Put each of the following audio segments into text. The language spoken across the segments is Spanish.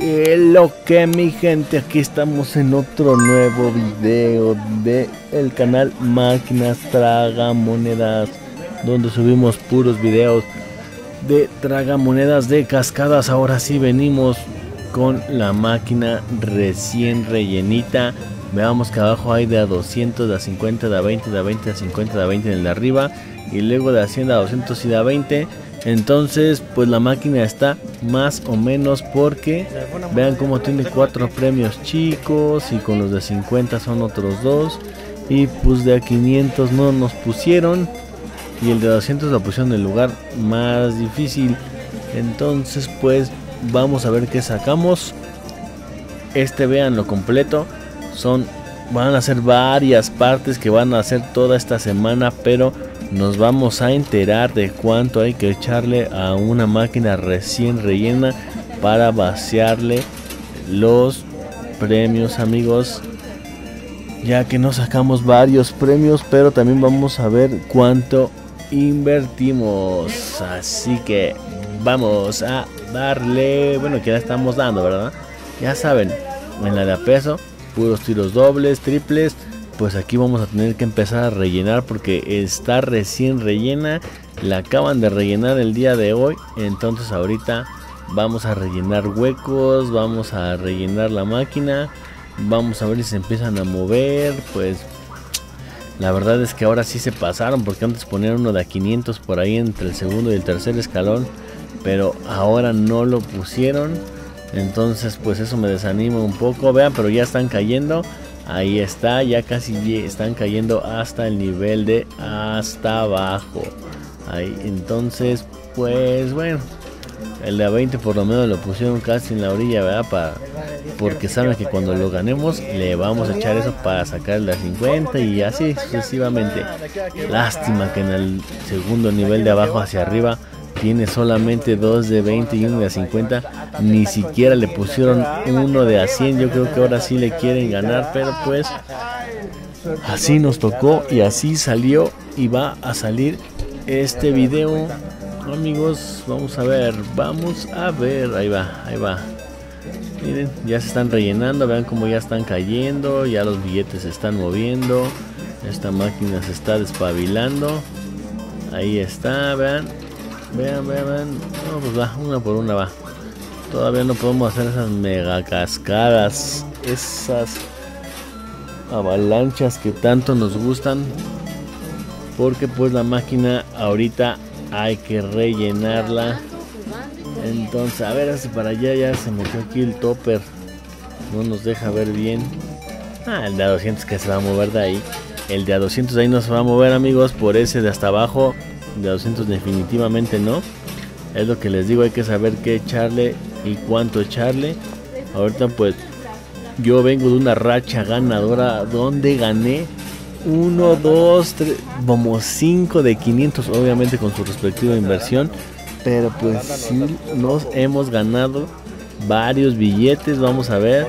Lo que mi gente, aquí estamos en otro nuevo video de el canal Máquinas Tragamonedas, donde subimos puros videos de tragamonedas de cascadas. Ahora sí venimos con la máquina recién rellenita. Veamos que abajo hay de a 200, de a 50, de a 20, de a 20, de a 50, de a 20 en el de arriba, y luego de a 100, de a 200 y de a 20. Entonces pues la máquina está más o menos, porque vean cómo tiene 4 premios chicos, y con los de 50 son otros 2, y pues de a 500 no nos pusieron, y el de 200 lo pusieron en el lugar más difícil. Entonces pues vamos a ver qué sacamos. Vean lo completo, van a ser varias partes que van a hacer toda esta semana, pero nos vamos a enterar de cuánto hay que echarle a una máquina recién rellena para vaciarle los premios, amigos, ya que nos sacamos varios premios, pero también vamos a ver cuánto invertimos. Así que vamos a darle, bueno, que ya estamos dando, ¿verdad? Ya saben, en la de a peso, puros tiros dobles, triples. Pues aquí vamos a tener que empezar a rellenar, porque está recién rellena, la acaban de rellenar el día de hoy. Entonces ahorita vamos a rellenar huecos, vamos a rellenar la máquina, vamos a ver si se empiezan a mover. Pues la verdad es que ahora sí se pasaron, porque antes ponían uno de a 500 por ahí entre el segundo y el tercer escalón, pero ahora no lo pusieron. Entonces pues eso me desanima un poco. Vean, pero ya están cayendo. Ahí está, ya casi están cayendo hasta el nivel de hasta abajo. Ahí, entonces, pues bueno, el de 20 por lo menos lo pusieron casi en la orilla, ¿verdad? Porque saben que cuando lo ganemos le vamos a echar eso para sacar el de 50 y así sucesivamente. Lástima que en el segundo nivel de abajo hacia arriba tiene solamente 2 de 20 y 1 de 50. Ni siquiera le pusieron uno de a 100. Yo creo que ahora sí le quieren ganar, pero pues así nos tocó y así salió y va a salir este video, amigos. Vamos a ver, ahí va. Miren, ya se están rellenando, vean cómo ya están cayendo, ya los billetes se están moviendo, esta máquina se está despabilando. Ahí está, vean, no, pues va, una por una va. Todavía no podemos hacer esas mega cascadas, esas avalanchas que tanto nos gustan, porque pues la máquina ahorita hay que rellenarla. Entonces, a ver, hacia para allá ya se metió aquí el topper, no nos deja ver bien. El de a 200 que se va a mover de ahí, el de a 200 de ahí no se va a mover, amigos, por ese de hasta abajo. De 200 definitivamente no. Es lo que les digo, hay que saber qué echarle y cuánto echarle. Ahorita pues yo vengo de una racha ganadora donde gané 1, 2, 3, como 5 de 500, obviamente con su respectiva inversión. Pero pues sí nos hemos ganado varios billetes. Vamos a ver,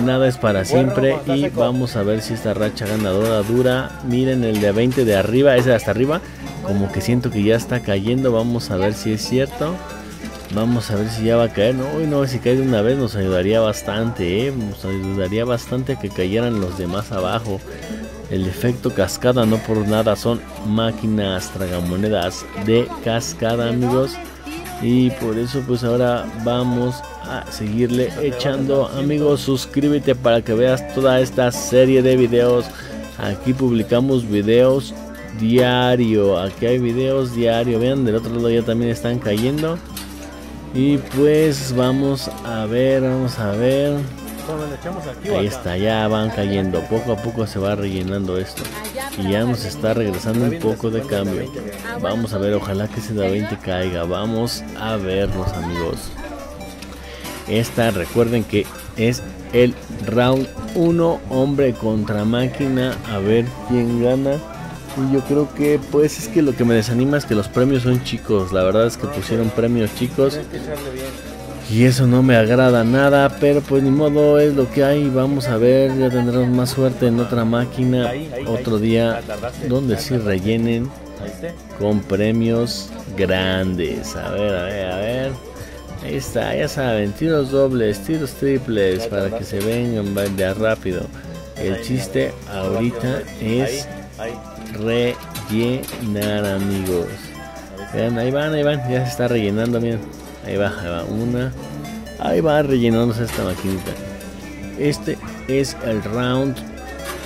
nada es para siempre, y vamos a ver si esta racha ganadora dura. Miren, el de 20 de arriba, ese de hasta arriba, como que siento que ya está cayendo. Vamos a ver si es cierto. Vamos a ver si ya va a caer. No, si cae de una vez nos ayudaría bastante, nos ayudaría bastante a que cayeran los demás abajo. El efecto cascada, no por nada son máquinas tragamonedas de cascada, amigos. Y por eso pues ahora vamos a seguirle echando, amigos. Suscríbete para que veas toda esta serie de videos. Aquí publicamos videos diario, aquí hay videos diario. Vean, del otro lado ya también están cayendo. Y pues vamos a ver. Ahí está, ya van cayendo, poco a poco se va rellenando esto, y ya nos está regresando un poco de cambio. Vamos a ver, ojalá que ese de 20 caiga. Vamos a verlos, amigos. Recuerden que es el round 1, hombre contra máquina, a ver quién gana. Y yo creo que pues es que lo que me desanima es que los premios son chicos. La verdad es que pusieron premios chicos y eso no me agrada nada, pero pues ni modo, es lo que hay. Vamos a ver, ya tendremos más suerte en otra máquina, otro día, donde sí rellenen con premios grandes. A ver. Ahí está, ya saben, tiros dobles, tiros triples, para que se vengan ya rápido. El chiste ahorita es rellenar, amigos. Vean, ahí van, ya se está rellenando, miren. Ahí va una. Ahí va rellenándose esta maquinita. Este es el round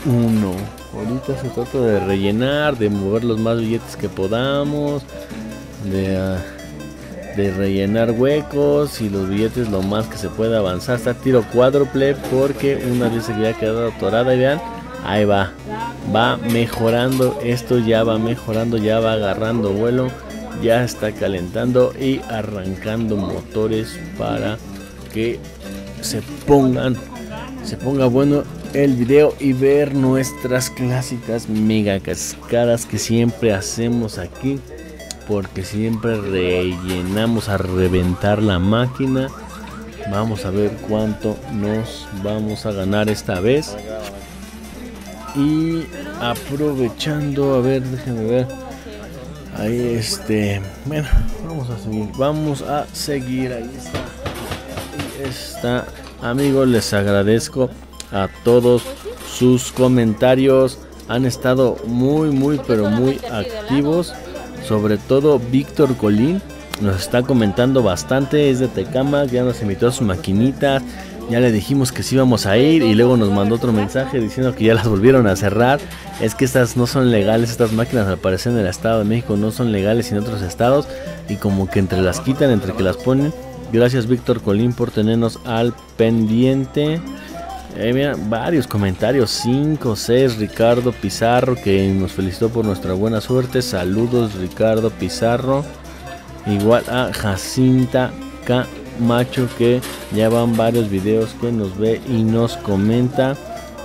1. Ahorita se trata de rellenar, de mover los más billetes que podamos, de rellenar huecos y los billetes lo más que se pueda avanzar. Está tiro cuádruple porque una vez se había quedado atorada y vean, ahí va, va mejorando, esto ya va mejorando, ya va agarrando vuelo, ya está calentando y arrancando motores para que se ponga bueno el video y ver nuestras clásicas mega cascadas que siempre hacemos aquí, porque siempre rellenamos a reventar la máquina. Vamos a ver cuánto nos vamos a ganar esta vez. Y aprovechando, a ver, déjenme ver. Ahí bueno, vamos a seguir. Ahí está. Ahí está. Amigos, les agradezco a todos sus comentarios. Han estado muy activos. Sobre todo Víctor Colín nos está comentando bastante, es de Tecama, ya nos invitó a sus maquinitas, ya le dijimos que sí íbamos a ir y luego nos mandó otro mensaje diciendo que ya las volvieron a cerrar. Es que estas no son legales, estas máquinas al parecer en el Estado de México no son legales en otros estados y como que entre las quitan, entre que las ponen. Gracias Víctor Colín por tenernos al pendiente. Mira, varios comentarios, 5, 6, Ricardo Pizarro que nos felicitó por nuestra buena suerte, saludos Ricardo Pizarro, igual a Jacinta Camacho que ya van varios videos que nos ve y nos comenta,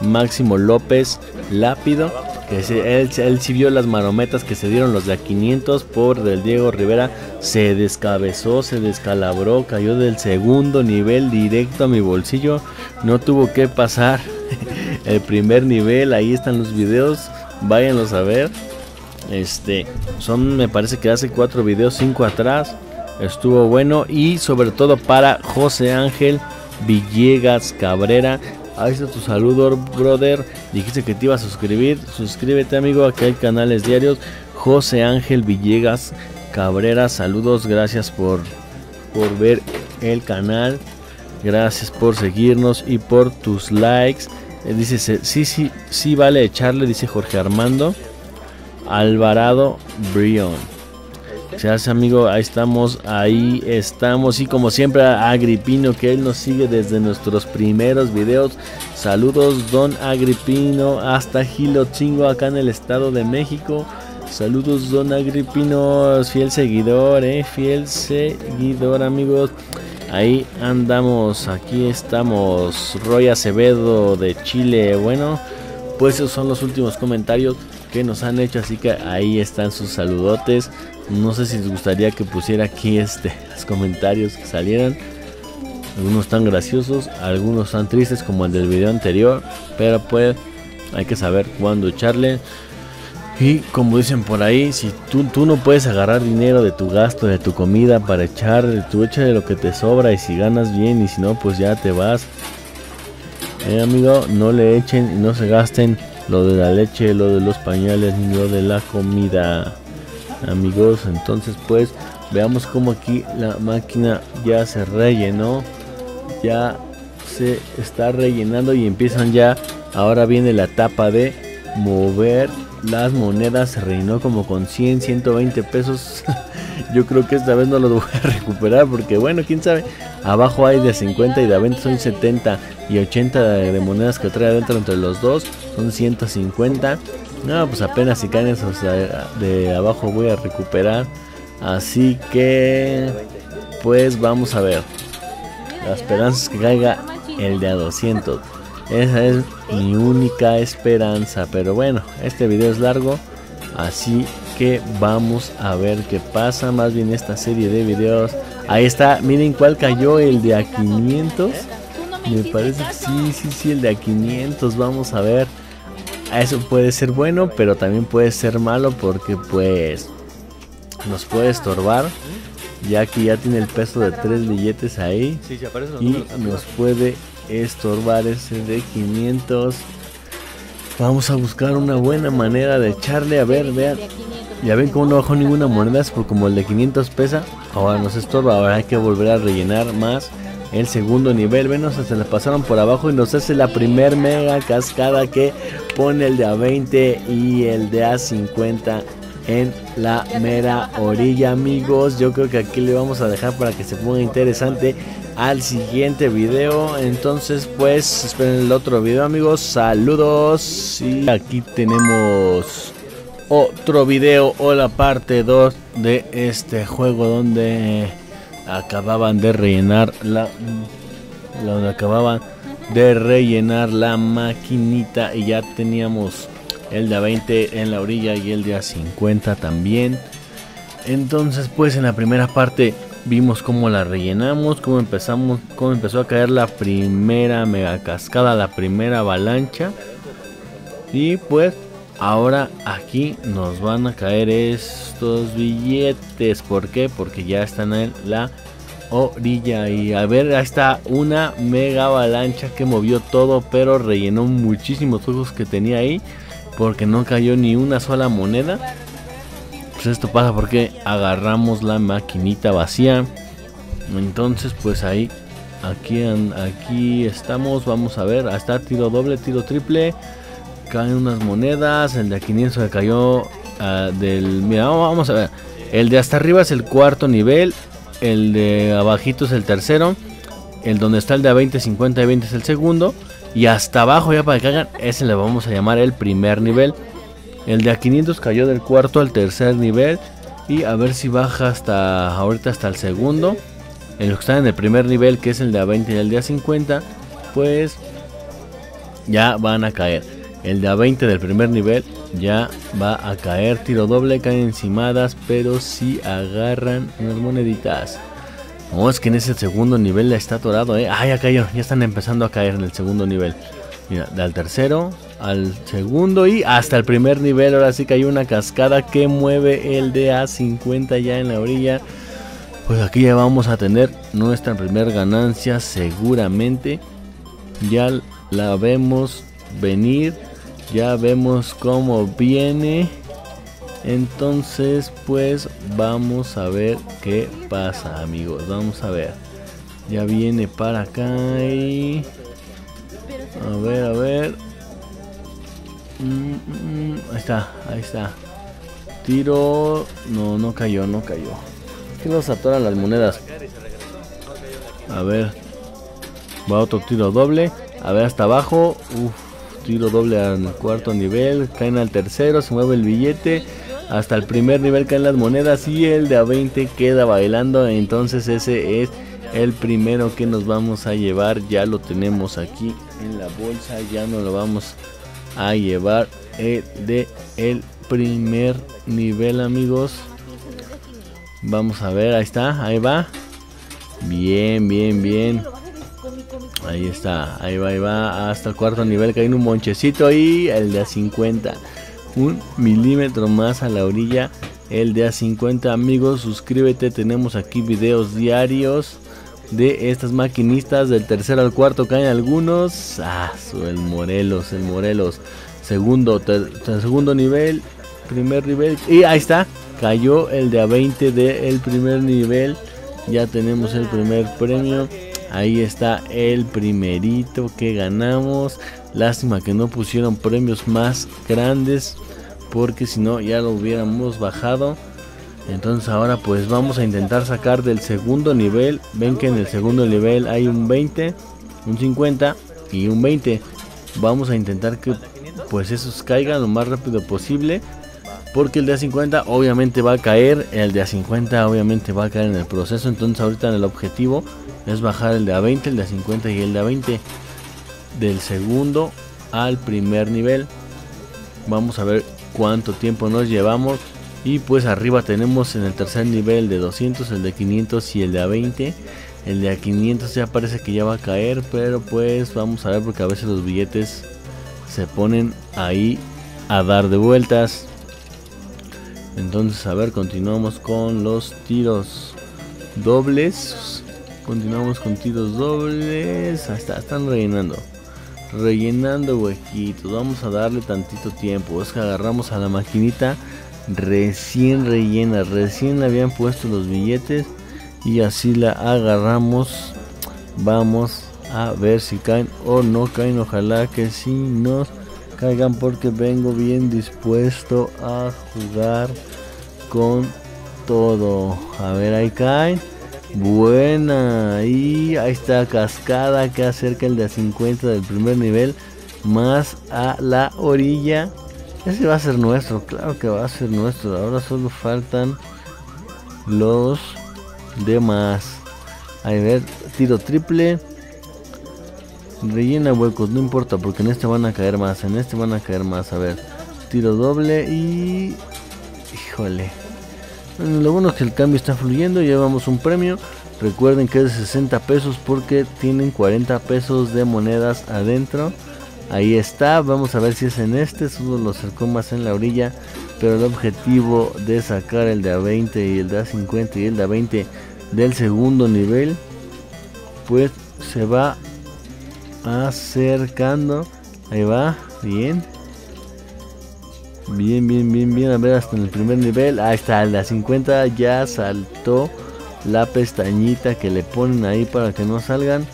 Máximo López Lápido, que él sí vio las marometas que se dieron los de a 500 por del Diego Rivera, se descabezó, se descalabró, cayó del segundo nivel directo a mi bolsillo, no tuvo que pasar el primer nivel, ahí están los videos, váyanlos a ver, son, me parece que hace 4 videos, 5 atrás, estuvo bueno, y sobre todo para José Ángel Villegas Cabrera. Ahí está tu saludo, brother. Dijiste que te iba a suscribir. Suscríbete, amigo. Aquí hay canales diarios. José Ángel Villegas Cabrera. Saludos. Gracias por ver el canal. Gracias por seguirnos y por tus likes. Dice, sí, vale echarle. Dice Jorge Armando Alvarado Brion. Se hace amigo, ahí estamos y como siempre a Agripino que él nos sigue desde nuestros primeros videos, saludos don Agripino hasta Gilochingo acá en el Estado de México, saludos don Agripino, fiel seguidor, amigos, ahí andamos, aquí estamos, Roy Acevedo de Chile, bueno, pues esos son los últimos comentarios que nos han hecho, así que ahí están sus saludotes. No sé si les gustaría que pusiera aquí los comentarios que salieran. Algunos tan graciosos, algunos tan tristes como el del video anterior. Pero pues hay que saber cuándo echarle. Y como dicen por ahí, si tú no puedes agarrar dinero de tu gasto, de tu comida para echarle, tú échale lo que te sobra y si ganas bien y si no pues ya te vas. Amigo, no le echen y no se gasten lo de la leche, lo de los pañales, ni lo de la comida. Amigos, entonces pues veamos como aquí la máquina ya se rellenó, ya se está rellenando y empiezan ya, ahora viene la etapa de mover las monedas. Se rellenó como con 100, 120 pesos, yo creo que esta vez no los voy a recuperar porque bueno, quién sabe, abajo hay de 50 y de 20 son 70 y 80 de monedas que trae adentro entre los dos, son 150. No, pues apenas si caen esos de abajo voy a recuperar. Así que pues vamos a ver. La esperanza es que caiga el de a 200. Esa es mi única esperanza. Pero bueno, este video es largo. Así que vamos a ver qué pasa. Más bien esta serie de videos. Ahí está, miren cuál cayó, el de a 500. Me parece que sí, el de a 500. Vamos a ver. Eso puede ser bueno, pero también puede ser malo porque pues nos puede estorbar. ya que ya tiene el peso de 3 billetes ahí. Sí, sí, aparecen los números. Y nos puede estorbar ese de 500. Vamos a buscar una buena manera de echarle. A ver, vean. Ya ven como no bajó ninguna moneda, es por como el de 500 pesa. Ahora nos estorba, ahora hay que volver a rellenar más el segundo nivel. Ven, o sea, se la pasaron por abajo y nos hace la primer mega cascada que pone el de A20 y el de A50 en la mera orilla, amigos. Yo creo que aquí le vamos a dejar para que se ponga interesante al siguiente video. Entonces pues esperen el otro video, amigos. Saludos. Y aquí tenemos otro video o la parte 2 de este juego, donde acababan de rellenar la maquinita y ya teníamos el de A20 en la orilla y el de A50 también. Entonces pues en la primera parte vimos cómo la rellenamos, cómo empezó a caer la primera mega cascada, la primera avalancha. Y pues ahora aquí nos van a caer estos billetes. ¿Por qué? Porque ya están en la orilla. Y a ver, ahí está una mega avalancha que movió todo, pero rellenó muchísimos juegos que tenía ahí, porque no cayó ni una sola moneda. Pues esto pasa porque agarramos la maquinita vacía. Entonces pues ahí, aquí estamos. Vamos a ver, hasta tiro doble, tiro triple, caen unas monedas. El de 500 que cayó mira, vamos a ver. El de hasta arriba es el cuarto nivel, el de abajito es el tercero, el donde está el de A20, 50 y 20 es el segundo, y hasta abajo ya para que hagan, ese le vamos a llamar el primer nivel. El de A500 cayó del cuarto al tercer nivel, y a ver si baja hasta ahorita hasta el segundo. El que está en el primer nivel, que es el de A20 y el de A50, pues ya van a caer. El de A20 del primer nivel ya va a caer. Tiro doble, caen encimadas, pero si sí agarran unas moneditas. No, es que en ese segundo nivel ya está atorado, ¿eh? Ah, ya cayó, ya están empezando a caer en el segundo nivel. Mira, del tercero al segundo y hasta el primer nivel. Ahora sí cayó una cascada que mueve el de A50 ya en la orilla. Pues aquí ya vamos a tener nuestra primer ganancia seguramente. Ya la vemos venir. Ya vemos cómo viene. Entonces pues vamos a ver qué pasa, amigos. Vamos a ver. Ya viene para acá y a ver, a ver. Ahí está, ahí está. Tiro. No, no cayó, no cayó. Es que nos atoran las monedas. A ver. Va otro tiro doble. A ver, hasta abajo. Uf. Tiro doble al cuarto nivel, caen al tercero, se mueve el billete, hasta el primer nivel caen las monedas y el de A20 queda bailando. Entonces ese es el primero que nos vamos a llevar, ya lo tenemos aquí en la bolsa, ya nos lo vamos a llevar de el primer nivel, amigos. Vamos a ver, ahí está, ahí va, bien, bien, bien. Ahí está, ahí va, hasta el cuarto nivel cae un monchecito y el de A50, 1 milímetro más a la orilla, el de A50, amigos. Suscríbete, tenemos aquí videos diarios de estas maquinistas. Del tercero al cuarto caen algunos, el Morelos, segundo nivel, primer nivel, y ahí está, cayó el de A20 del primer nivel, ya tenemos el primer premio. Ahí está el primerito que ganamos. Lástima que no pusieron premios más grandes, porque si no ya lo hubiéramos bajado. Entonces ahora pues vamos a intentar sacar del segundo nivel. Ven que en el segundo nivel hay un 20, un 50 y un 20. Vamos a intentar que pues esos caigan lo más rápido posible, porque el de A50 obviamente va a caer. El de A50 obviamente va a caer en el proceso. Entonces ahorita en el objetivo es bajar el de A20, el de A50 y el de A20 del segundo al primer nivel. Vamos a ver cuánto tiempo nos llevamos. Y pues arriba tenemos en el tercer nivel el de 200, el de 500 y el de A20. El de A500 ya parece que ya va a caer, pero pues vamos a ver, porque a veces los billetes se ponen ahí a dar de vueltas. Entonces a ver, continuamos con los tiros. dobles. Continuamos con tiros dobles. Hasta están rellenando. Rellenando huequitos. Vamos a darle tantito tiempo. Es que agarramos a la maquinita recién rellena. Recién le habían puesto los billetes. Y así la agarramos. Vamos a ver si caen o no caen. Ojalá que sí nos caigan, porque vengo bien dispuesto a jugar con todo. A ver, ahí caen. Buena, y ahí está cascada que acerca el de 50 del primer nivel más a la orilla. Ese va a ser nuestro, claro que va a ser nuestro. Ahora solo faltan los demás. A ver, tiro triple. Rellena huecos, no importa porque en este van a caer más, en este van a caer más. A ver, tiro doble y... híjole. Bueno, lo bueno es que el cambio está fluyendo, llevamos un premio. Recuerden que es de 60 pesos porque tienen 40 pesos de monedas adentro. Ahí está, vamos a ver si es en este. Solo lo acercó más en la orilla, pero el objetivo de sacar el de a 20 y el de a 50 y el de a 20 del segundo nivel, pues se va acercando. Ahí va, bien. Bien, bien, bien, bien, a ver hasta en el primer nivel. Ahí está, el de 50 ya saltó la pestañita que le ponen ahí para que no salgan.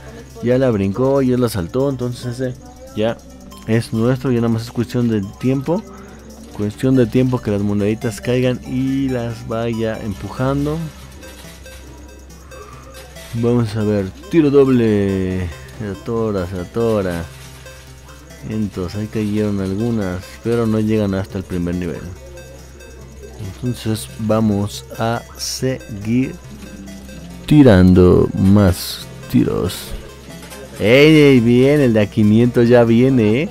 Ya la brincó, ya la saltó, entonces ese ya es nuestro. Ya nada más es cuestión de tiempo. Cuestión de tiempo que las moneditas caigan y las vaya empujando. Vamos a ver, tiro doble. Se atora, se atora. Entonces ahí cayeron algunas, pero no llegan hasta el primer nivel. Entonces vamos a seguir tirando más tiros. ¡Ey, ey! Bien, el de a 500 ya viene, ¿eh?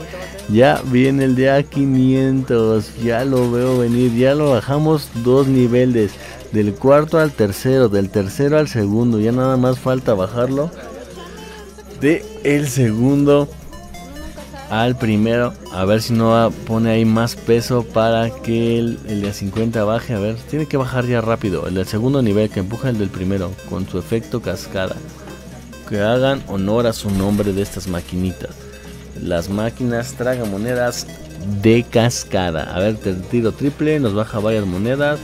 Ya viene el de a 500. Ya lo veo venir, ya lo bajamos dos niveles. Del cuarto al tercero, del tercero al segundo. Ya nada más falta bajarlo de el segundo al primero, a ver si no pone ahí más peso para que el de 50 baje. A ver, tiene que bajar ya rápido, el del segundo nivel que empuja el del primero, con su efecto cascada. Que hagan honor a su nombre de estas maquinitas. Las máquinas tragamonedas de cascada. A ver, tiro triple, nos baja varias monedas.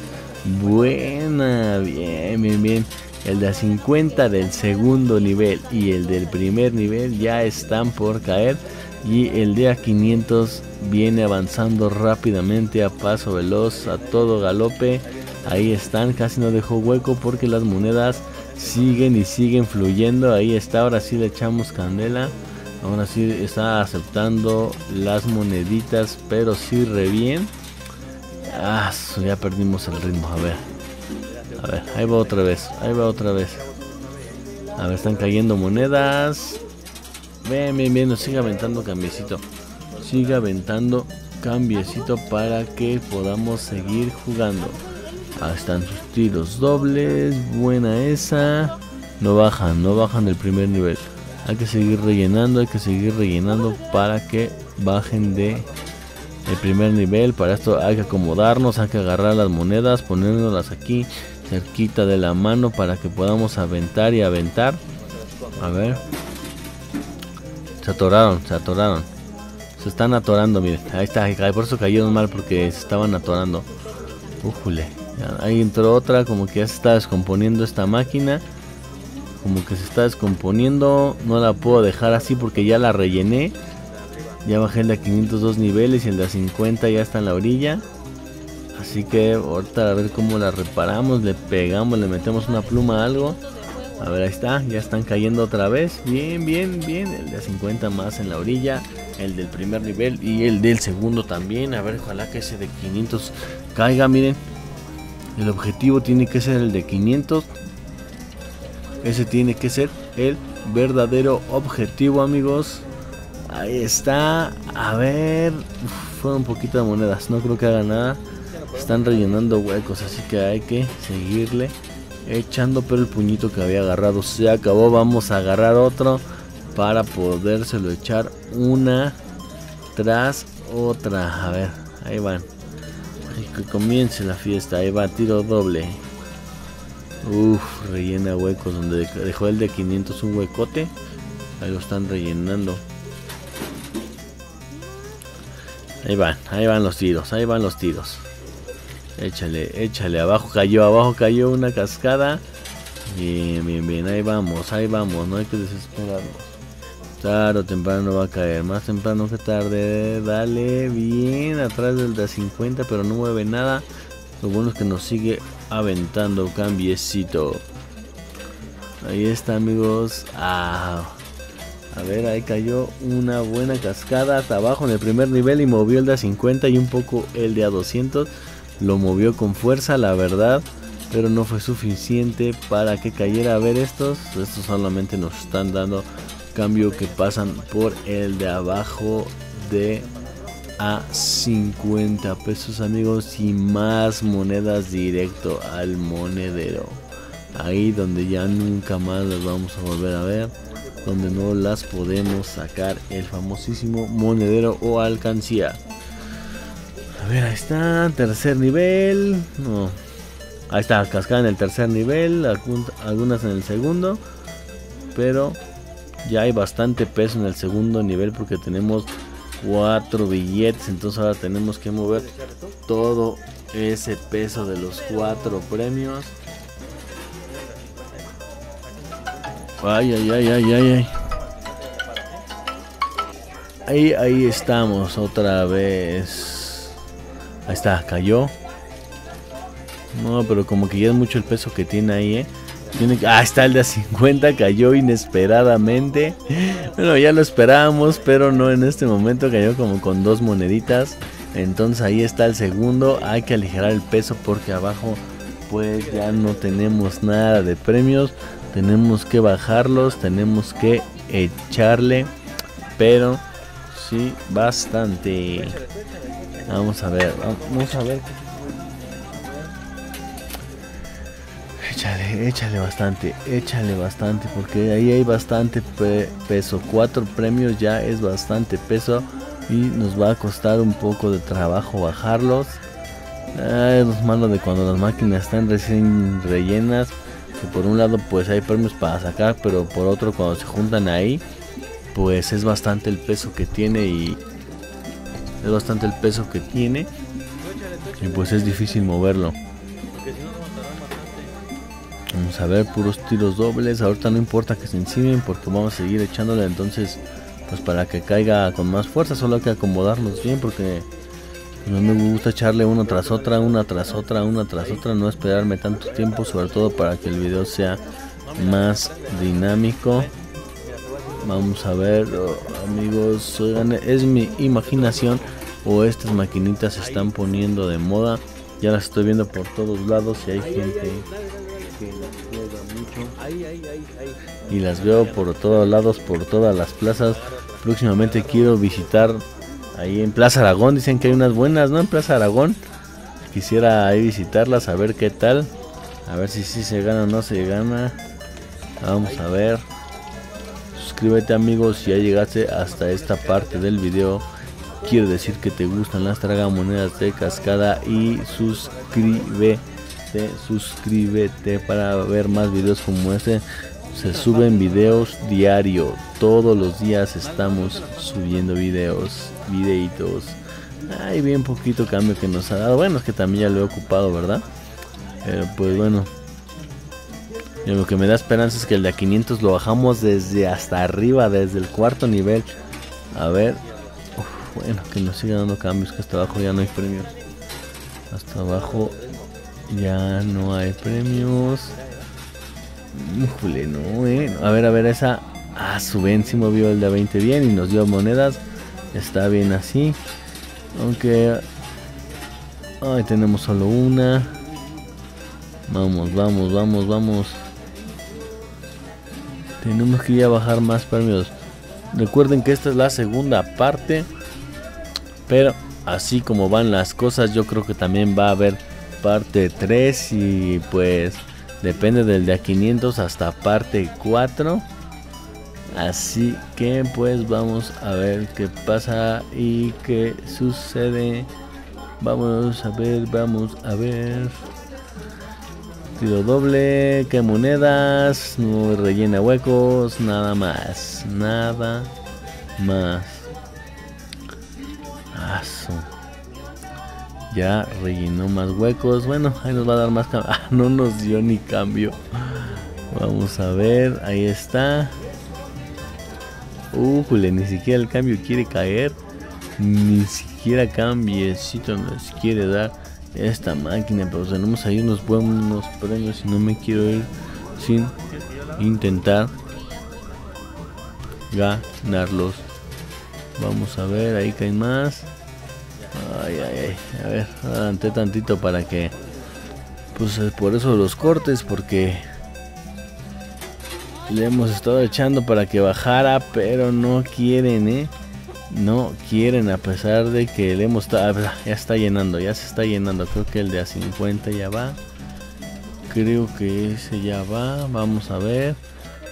Buena, bien, bien, bien. El de 50 del segundo nivel y el del primer nivel ya están por caer. Y el de a 500 viene avanzando rápidamente a paso veloz, a todo galope. Ahí están, casi no dejó hueco porque las monedas siguen y siguen fluyendo. Ahí está, ahora sí le echamos candela. Ahora sí está aceptando las moneditas, pero sí re bien. Ah, ya perdimos el ritmo, a ver. A ver, ahí va otra vez, ahí va otra vez. A ver, están cayendo monedas. Bien, bien, bien, nos sigue aventando cambiecito. Sigue aventando cambiecito para que podamos seguir jugando. Ahí están sus tiros dobles. Buena esa. No bajan, no bajan del primer nivel. Hay que seguir rellenando, hay que seguir rellenando para que bajen de el primer nivel. Para esto hay que acomodarnos, hay que agarrar las monedas, ponérnoslas aquí cerquita de la mano para que podamos aventar y aventar. A ver. Se atoraron, se atoraron. Se están atorando, miren. Ahí está, por eso cayeron mal, porque se estaban atorando. Újule. Ahí entró otra, como que ya se está descomponiendo esta máquina. Como que se está descomponiendo. No la puedo dejar así porque ya la rellené. Ya bajé el de 502 niveles y el de 50 ya está en la orilla. Así que ahorita a ver cómo la reparamos. Le pegamos, le metemos una pluma a algo. A ver, ahí está, ya están cayendo otra vez. Bien, bien, bien. El de 50 más en la orilla. El del primer nivel y el del segundo también. A ver, ojalá que ese de 500 caiga, miren. El objetivo tiene que ser el de 500. Ese tiene que ser el verdadero objetivo, amigos. Ahí está. A ver. Uf, fueron poquitas monedas, no creo que haga nada. Están rellenando huecos, así que hay que seguirle echando, pero el puñito que había agarrado se acabó. Vamos a agarrar otro para podérselo echar una tras otra. A ver, ahí van. Ay, que comience la fiesta. Ahí va, tiro doble. Uff, rellena huecos. Donde dejó el de 500 un huecote, ahí lo están rellenando. Ahí van los tiros, ahí van los tiros. Échale, échale, abajo cayó una cascada. Bien, bien, bien, ahí vamos, no hay que desesperarnos. Tarde o temprano va a caer, más temprano que tarde. Dale, bien, atrás del de 50, pero no mueve nada. Lo bueno es que nos sigue aventando cambiecito. Ahí está, amigos. Ah, a ver, ahí cayó una buena cascada hasta abajo en el primer nivel y movió el de A50 y un poco el de A200. Lo movió con fuerza, la verdad, pero no fue suficiente para que cayera. A ver, estos solamente nos están dando cambio que pasan por el de abajo de A50 pesos, amigos, y más monedas directo al monedero. Ahí donde ya nunca más las vamos a volver a ver, donde no las podemos sacar, el famosísimo monedero o alcancía. A ver, ahí está, tercer nivel. No, ahí está, cascada en el tercer nivel, algunas en el segundo, pero ya hay bastante peso en el segundo nivel porque tenemos 4 billetes. Entonces ahora tenemos que mover todo ese peso de los 4 premios. Ay, ay, ay, ay, ay, ay. Ahí estamos otra vez. Ahí está, cayó. No, pero como que ya es mucho el peso que tiene ahí, ah, está el de 50, cayó inesperadamente. Bueno, ya lo esperábamos, pero no en este momento. Cayó como con 2 moneditas. Entonces ahí está el segundo. Hay que aligerar el peso porque abajo pues ya no tenemos nada de premios. Tenemos que bajarlos, tenemos que echarle, pero sí bastante. Vamos a ver, vamos a ver. Échale bastante, porque ahí hay bastante peso. 4 premios ya es bastante peso y nos va a costar un poco de trabajo bajarlos. Es lo malo de cuando las máquinas están recién rellenas, que por un lado pues hay premios para sacar, pero por otro cuando se juntan ahí, pues es bastante el peso que tiene y pues es difícil moverlo. Vamos a ver, puros tiros dobles. Ahorita no importa que se encimen porque vamos a seguir echándole. Entonces, pues para que caiga con más fuerza, solo hay que acomodarnos bien porque no me gusta echarle una tras otra. No esperarme tanto tiempo, sobre todo para que el video sea más dinámico. Vamos a ver, amigos. Oigan, es mi imaginación o estas maquinitas se están poniendo de moda. Ya las estoy viendo por todos lados y hay gente que las juega mucho y las veo por todos lados, por todas las plazas. Próximamente quiero visitar ahí en Plaza Aragón, dicen que hay unas buenas, ¿no? En Plaza Aragón quisiera ahí visitarlas, a ver qué tal, a ver si sí se gana o no se gana. Vamos a ver, suscríbete, amigos, si ya llegaste hasta esta parte del video. Quiero decir que te gustan las tragamonedas de cascada y suscríbete para ver más videos como este. Se suben videos diario, todos los días estamos subiendo videitos. Hay bien poquito cambio que nos ha dado, bueno, es que también ya lo he ocupado, ¿verdad? Pero pues bueno, lo que me da esperanza es que el de 500 lo bajamos desde hasta arriba, desde el cuarto nivel. A ver, uf, bueno, que nos siga dando cambios, que hasta abajo ya no hay premios. Hasta abajo ya no hay premios. Híjole, no, a ver, esa. Ah, su ven, sí movió el de 20 bien y nos dio monedas. Está bien así. Aunque. Ay, tenemos solo una. Vamos, vamos, vamos, vamos. Tenemos que ir a bajar más premios. Recuerden que esta es la segunda parte. Pero así como van las cosas, yo creo que también va a haber parte 3 y pues depende del de a 500 hasta parte 4, así que pues vamos a ver qué pasa y qué sucede. Vamos a ver, Tiro doble, que monedas, no rellena huecos, nada más. Nada más. Aso. Ya rellenó más huecos. Bueno, ahí nos va a dar más cambio. Ah, no nos dio ni cambio. Vamos a ver, ahí está. Ujule, ni siquiera el cambio quiere caer. Ni siquiera cambiecito nos quiere dar esta máquina, pero tenemos ahí unos buenos premios y no me quiero ir sin intentar ganarlos. Vamos a ver, ahí caen más. Ay, ay, ay. A ver, adelanté tantito para que, pues es por eso los cortes, porque le hemos estado echando para que bajara, pero no quieren, no quieren, a pesar de que le hemos estado... Ya está llenando, ya se está llenando. Creo que el de a 50 ya va. Creo que ese ya va. Vamos a ver.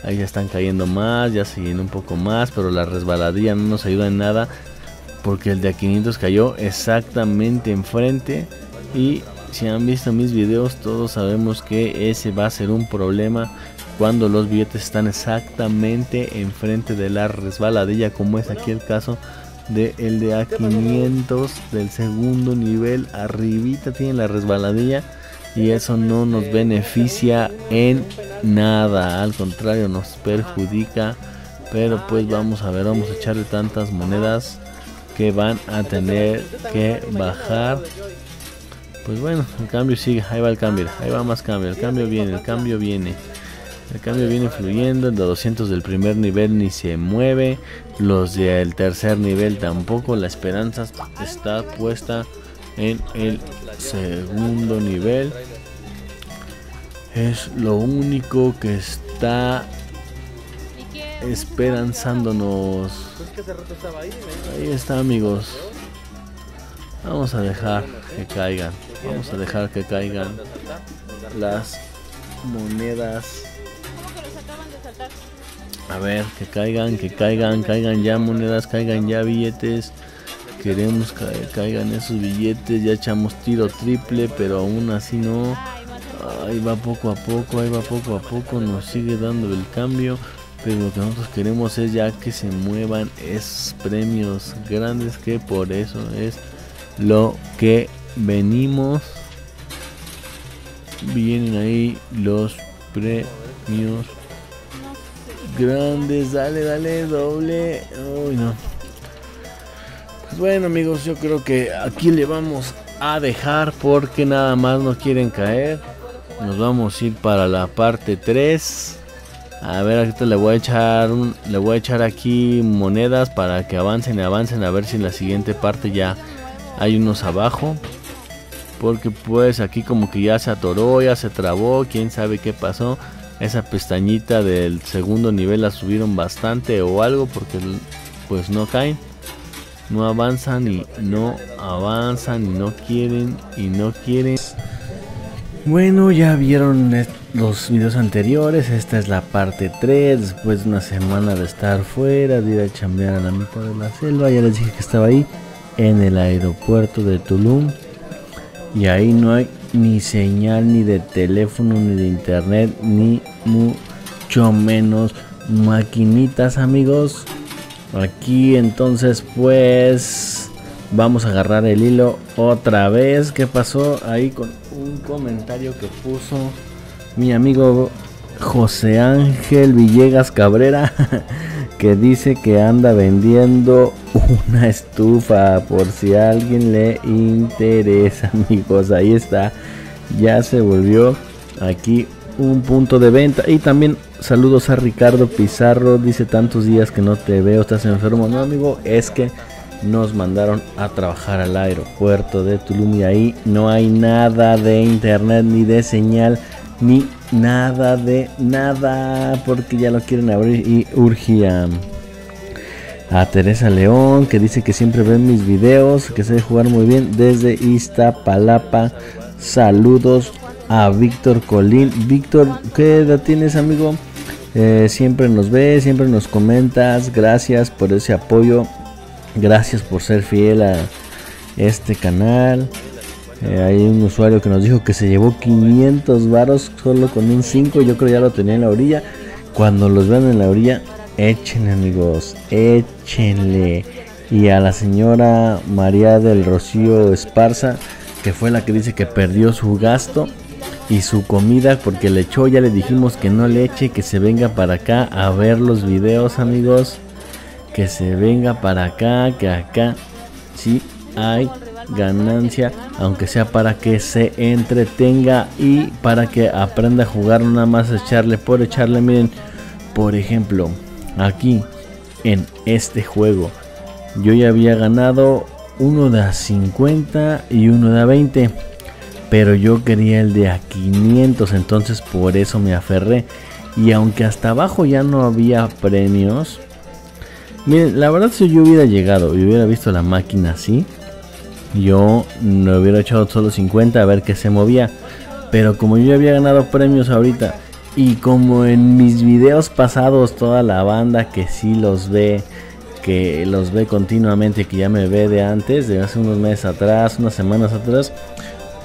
Ahí ya están cayendo más, ya se llenó un poco más. Pero la resbaladilla no nos ayuda en nada, porque el de a 500 cayó exactamente enfrente. Y si han visto mis videos, todos sabemos que ese va a ser un problema cuando los billetes están exactamente enfrente de la resbaladilla, como es aquí el caso de el de A500 del segundo nivel. Arribita tiene la resbaladilla y eso no nos beneficia en nada, al contrario, nos perjudica. Pero pues vamos a ver, vamos a echarle tantas monedas que van a tener que bajar. Pues bueno, el cambio sigue, ahí va el cambio, ahí va más cambio, el cambio viene, el cambio viene. El cambio viene fluyendo, el de 200 del primer nivel ni se mueve, los del tercer nivel tampoco, la esperanza está puesta en el segundo nivel. Es lo único que está esperanzándonos. Ahí está, amigos. Vamos a dejar que caigan, vamos a dejar que caigan las monedas. A ver, que caigan, caigan ya monedas, caigan ya billetes. Queremos que caigan esos billetes. Ya echamos tiro triple, pero aún así no. Ahí va poco a poco, ahí va poco a poco. Nos sigue dando el cambio, pero lo que nosotros queremos es ya que se muevan esos premios grandes, que por eso es lo que venimos. Vienen ahí los premios grandes, dale, dale, doble. Uy, no. Pues bueno, amigos, yo creo que aquí le vamos a dejar porque nada más no quieren caer. Nos vamos a ir para la parte 3. A ver, ahorita le voy a echar aquí monedas para que avancen, avancen, a ver si en la siguiente parte ya hay unos abajo. Porque pues aquí como que ya se atoró, ya se trabó, quién sabe qué pasó. Esa pestañita del segundo nivel la subieron bastante o algo, porque pues no caen, no avanzan y no avanzan y no quieren y no quieren. Bueno, ya vieron los videos anteriores, esta es la parte 3, después de una semana de estar fuera, de ir a chambear a la mitad de la selva. Ya les dije que estaba ahí en el aeropuerto de Tulum y ahí no hay ni señal, ni de teléfono, ni de internet, ni mucho menos maquinitas, amigos. Aquí entonces pues vamos a agarrar el hilo otra vez. ¿Qué pasó ahí con un comentario que puso mi amigo José Ángel Villegas Cabrera? Que dice que anda vendiendo una estufa, por si a alguien le interesa, amigos. Ahí está, ya se volvió aquí un punto de venta. Y también saludos a Ricardo Pizarro, dice: tantos días que no te veo, estás enfermo. No, amigo, es que nos mandaron a trabajar al aeropuerto de Tulum y ahí no hay nada de internet, ni de señal, ni nada de nada, porque ya lo quieren abrir y urgía. A Teresa León, que dice que siempre ven mis videos, que se jugar muy bien desde Iztapalapa. Saludos a Víctor Colín. Víctor, ¿qué edad tienes, amigo? Siempre nos ves, siempre nos comentas. Gracias por ese apoyo, gracias por ser fiel a este canal. Hay un usuario que nos dijo que se llevó 500 varos solo con un 5. Yo creo ya lo tenía en la orilla. Cuando los vean en la orilla, échenle, amigos, échenle. Y a la señora María del Rocío Esparza, que fue la que dice que perdió su gasto y su comida porque le echó, ya le dijimos que no le eche, que se venga para acá a ver los videos, amigos, que se venga para acá, que acá sí hay ganancia, aunque sea para que se entretenga y para que aprenda a jugar, no nada más echarle por echarle. Miren, por ejemplo, aquí en este juego yo ya había ganado uno de a 50 y uno de a 20, pero yo quería el de a 500, entonces por eso me aferré. Y aunque hasta abajo ya no había premios, miren, la verdad, si yo hubiera llegado y hubiera visto la máquina así, yo no hubiera echado solo 50 a ver qué se movía. Pero como yo ya había ganado premios ahorita, y como en mis videos pasados toda la banda que sí los ve, que los ve continuamente, que ya me ve de antes, de hace unos meses atrás, unas semanas atrás,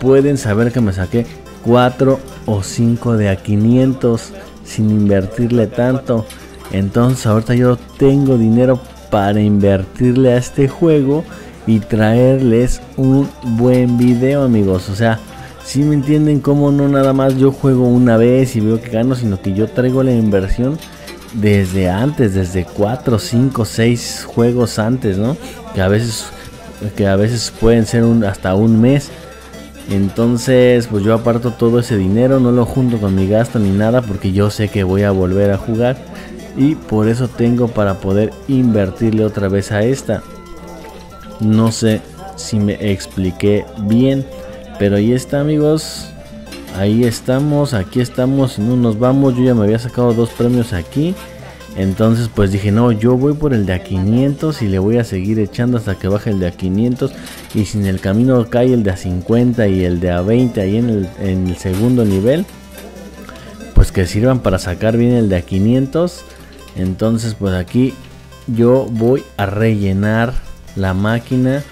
pueden saber que me saqué 4 o 5 de a 500 sin invertirle tanto. Entonces ahorita yo tengo dinero para invertirle a este juego y traerles un buen video, amigos. O sea, si me entienden, como no nada más yo juego una vez y veo que gano, sino que yo traigo la inversión desde antes, desde 4, 5, 6 juegos antes, ¿no? Que a veces pueden ser hasta un mes. Entonces pues yo aparto todo ese dinero, no lo junto con mi gasto ni nada, porque yo sé que voy a volver a jugar y por eso tengo para poder invertirle otra vez a esta. No sé si me expliqué bien, pero ahí está, amigos. Ahí estamos, aquí estamos, no nos vamos. Yo ya me había sacado dos premios aquí, entonces pues dije, no, yo voy por el de a 500 y le voy a seguir echando hasta que baje el de a 500. Y si en el camino cae el de a 50 y el de a 20 ahí en el segundo nivel, pues que sirvan para sacar bien el de a 500. Entonces pues aquí yo voy a rellenar la máquina,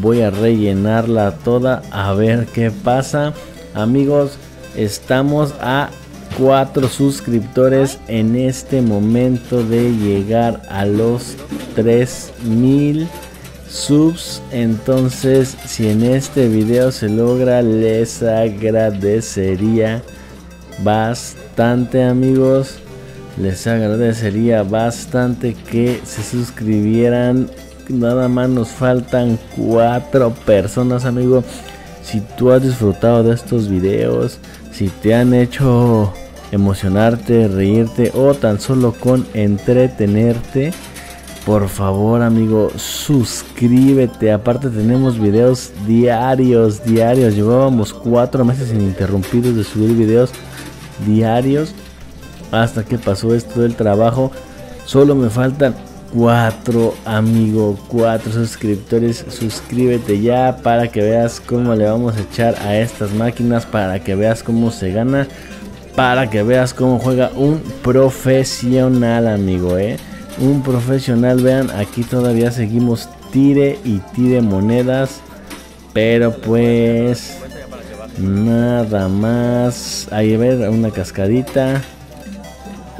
voy a rellenarla toda, a ver qué pasa. Amigos, estamos a 4 suscriptores en este momento de llegar a los 3000 subs. Entonces si en este video se logra, les agradecería bastante, amigos, les agradecería bastante que se suscribieran. Nada más nos faltan 4 personas, amigo. Si tú has disfrutado de estos videos, si te han hecho emocionarte, reírte o tan solo con entretenerte, por favor, amigo, suscríbete. Aparte tenemos videos diarios. Llevábamos 4 meses ininterrumpidos de subir videos diarios hasta que pasó esto del trabajo. Solo me faltan 4, amigo, 4 suscriptores. Suscríbete ya para que veas cómo le vamos a echar a estas máquinas, para que veas cómo se gana, para que veas cómo juega un profesional, amigo, un profesional. Vean, aquí todavía seguimos tire y tire monedas, pero pues nada más. Ahí, a ver, una cascadita.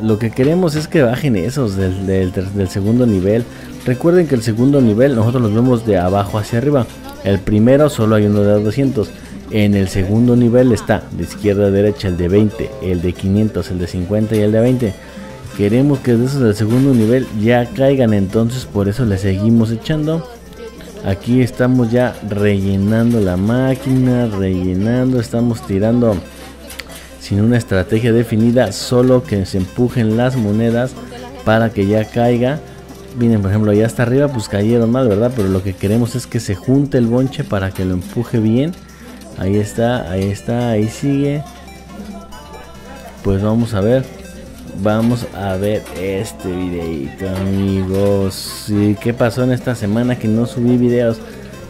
Lo que queremos es que bajen esos del segundo nivel. Recuerden que el segundo nivel nosotros los vemos de abajo hacia arriba. El primero solo hay uno de 200. En el segundo nivel está de izquierda a derecha el de 20, el de 500, el de 50 y el de 20. Queremos que de esos del segundo nivel ya caigan, entonces por eso le seguimos echando. Aquí estamos ya rellenando la máquina, rellenando, estamos tirando sin una estrategia definida, solo que se empujen las monedas para que ya caiga. Miren, por ejemplo, allá hasta arriba pues cayeron mal, ¿verdad? Pero lo que queremos es que se junte el bonche para que lo empuje bien. Ahí está, ahí está, ahí sigue. Pues vamos a ver este videito, amigos. ¿Y qué pasó en esta semana que no subí videos?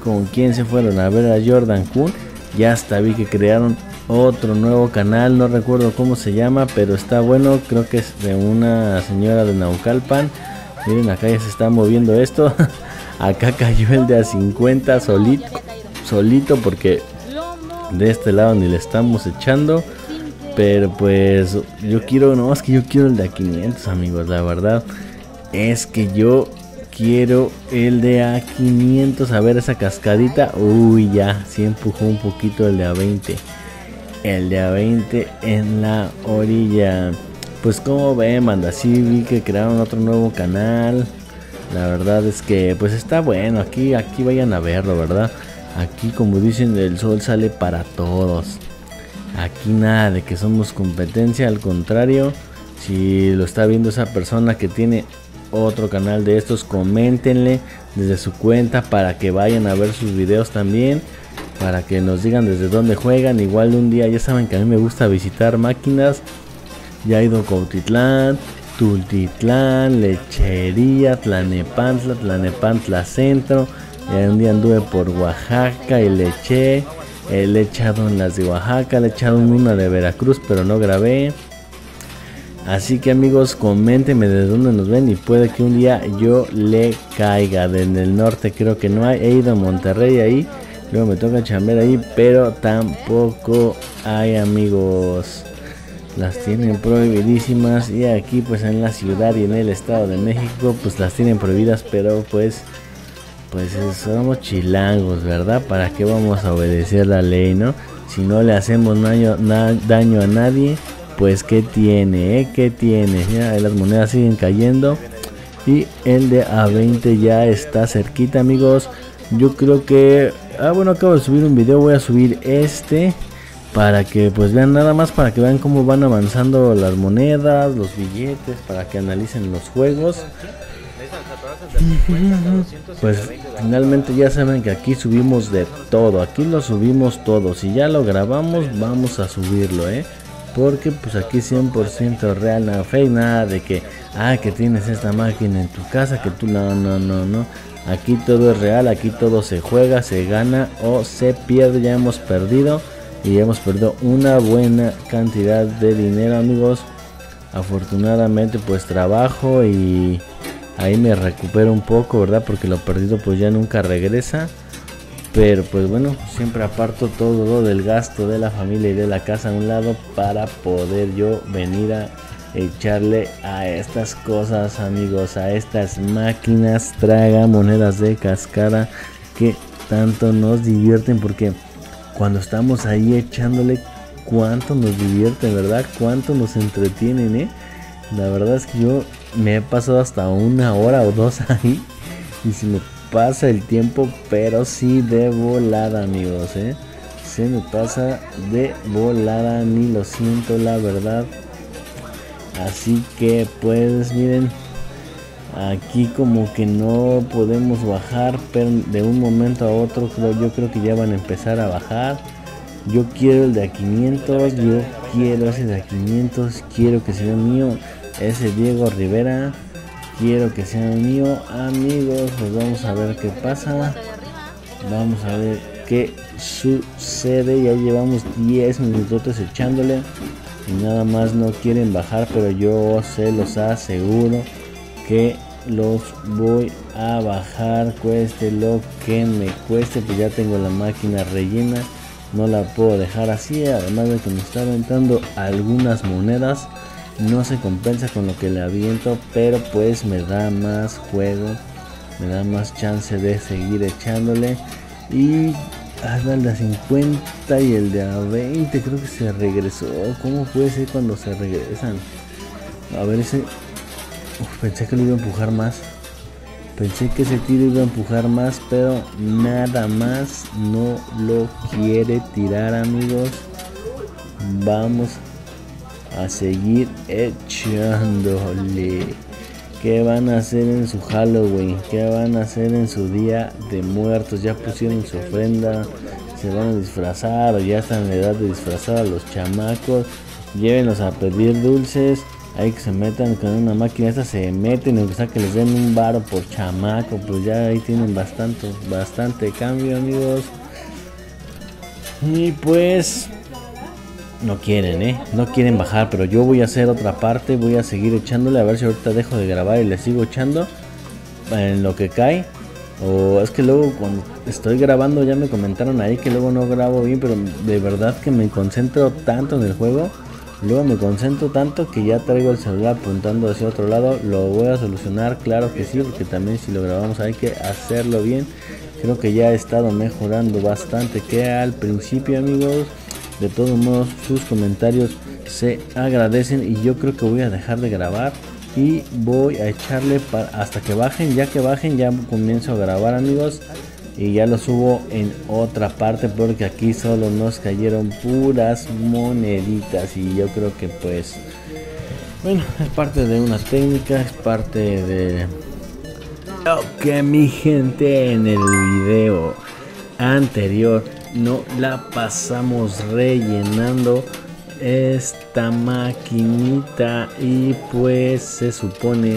¿Con quién se fueron a ver a Jordan Kuhn? Ya hasta vi que crearon otro nuevo canal, no recuerdo cómo se llama, pero está bueno, creo que es de una señora de Naucalpan. Miren, acá ya se está moviendo esto. Acá cayó el de a 50 solito porque de este lado ni le estamos echando. Pero pues yo quiero, no, es que yo quiero el de a 500, amigos. La verdad es que yo quiero el de a 500. A ver esa cascadita. Uy, ya, sí empujó un poquito el de a 20. El de a 20 en la orilla. Pues como ven, manda, sí vi que crearon otro nuevo canal. La verdad es que pues está bueno. Aquí vayan a verlo, ¿verdad? Aquí, como dicen, el sol sale para todos. Aquí nada de que somos competencia, al contrario. Si lo está viendo esa persona que tiene otro canal de estos, coméntenle desde su cuenta para que vayan a ver sus videos también, para que nos digan desde dónde juegan. Igual un día, ya saben que a mí me gusta visitar máquinas. Ya he ido a Cautitlán, Tultitlán, Lechería, Tlalnepantla, Tlalnepantla Centro. Ya un día anduve por Oaxaca y Leche. Le he echado en las de Oaxaca, le he echado en una de Veracruz, pero no grabé. Así que, amigos, coméntenme de dónde nos ven y puede que un día yo le caiga. Desde el norte creo que no hay. He ido a Monterrey ahí, luego me toca chambear ahí, pero tampoco hay, amigos. Las tienen prohibidísimas. Y aquí pues en la ciudad y en el Estado de México pues las tienen prohibidas, pero pues somos chilangos, ¿verdad? ¿Para qué vamos a obedecer la ley, no? Si no le hacemos daño a nadie, pues ¿qué tiene, ¿Qué tiene? Ya las monedas siguen cayendo. Y el de A20 ya está cerquita, amigos. Yo creo que... Ah, bueno, acabo de subir un video. Voy a subir este para que pues vean, nada más para que vean cómo van avanzando las monedas, los billetes, para que analicen los juegos. Pues finalmente ya saben que aquí subimos de todo, aquí lo subimos todo. Si ya lo grabamos, vamos a subirlo, porque pues aquí 100% real, nada fake, nada de que, ah, que tienes esta máquina en tu casa, que tú, no, aquí todo es real, aquí todo se juega, se gana o se pierde. Ya hemos perdido y hemos perdido una buena cantidad de dinero, amigos. Afortunadamente pues trabajo y... ahí me recupero un poco, ¿verdad? Porque lo perdido pues ya nunca regresa. Pero pues bueno, siempre aparto todo lo del gasto de la familia y de la casa a un lado para poder yo venir a echarle a estas cosas, amigos. A estas máquinas tragamonedas de cascada que tanto nos divierten. Porque cuando estamos ahí echándole, cuánto nos divierten, ¿verdad? Cuánto nos entretienen, La verdad es que yo me he pasado hasta una hora o dos ahí y se me pasa el tiempo, pero sí de volada, amigos, se me pasa de volada, ni lo siento, la verdad. Así que pues miren, aquí como que no podemos bajar, pero de un momento a otro yo creo que ya van a empezar a bajar. Yo quiero el de a 500, yo quiero ese de a 500, quiero que sea mío. Ese Diego Rivera, quiero que sea mío, amigos. Pues vamos a ver qué pasa. Vamos a ver qué sucede. Ya llevamos 10 minutos echándole y nada más no quieren bajar, pero yo se los aseguro que los voy a bajar, cueste lo que me cueste. Pues ya tengo la máquina rellena, no la puedo dejar así. Además de que me está aventando algunas monedas, no se compensa con lo que le aviento, pero pues me da más juego, me da más chance de seguir echándole. Y hasta el de a 50 y el de a 20 creo que se regresó. ¿Cómo puede ser cuando se regresan? A ver ese... Uf, pensé que lo iba a empujar más, pensé que ese tiro iba a empujar más, pero nada más no lo quiere tirar, amigos. Vamos a seguir echándole. ¿Qué van a hacer en su Halloween? ¿Qué van a hacer en su día de muertos? Ya pusieron su ofrenda, se van a disfrazar, o ya están en la edad de disfrazar a los chamacos. Llévenlos a pedir dulces, hay que se metan con una máquina. Estas se meten, o sea, que les den un varo por chamaco. Pues ya ahí tienen bastante cambio, amigos. Y pues no quieren, no quieren bajar, pero yo voy a hacer otra parte, voy a seguir echándole. A ver si ahorita dejo de grabar y le sigo echando en lo que cae. O es que luego cuando estoy grabando, ya me comentaron ahí que luego no grabo bien, pero de verdad que me concentro tanto en el juego, luego me concentro tanto que ya traigo el celular apuntando hacia otro lado. Lo voy a solucionar, claro que sí, porque también si lo grabamos hay que hacerlo bien. Creo que ya he estado mejorando bastante que al principio, amigos. De todos modos, sus comentarios se agradecen y yo creo que voy a dejar de grabar y voy a echarle hasta que bajen. Ya que bajen, ya comienzo a grabar, amigos, y ya lo subo en otra parte, porque aquí solo nos cayeron puras moneditas y yo creo que pues bueno, es parte de una técnica, es parte de lo que mi gente en el video anterior no la pasamos rellenando esta maquinita, y pues se supone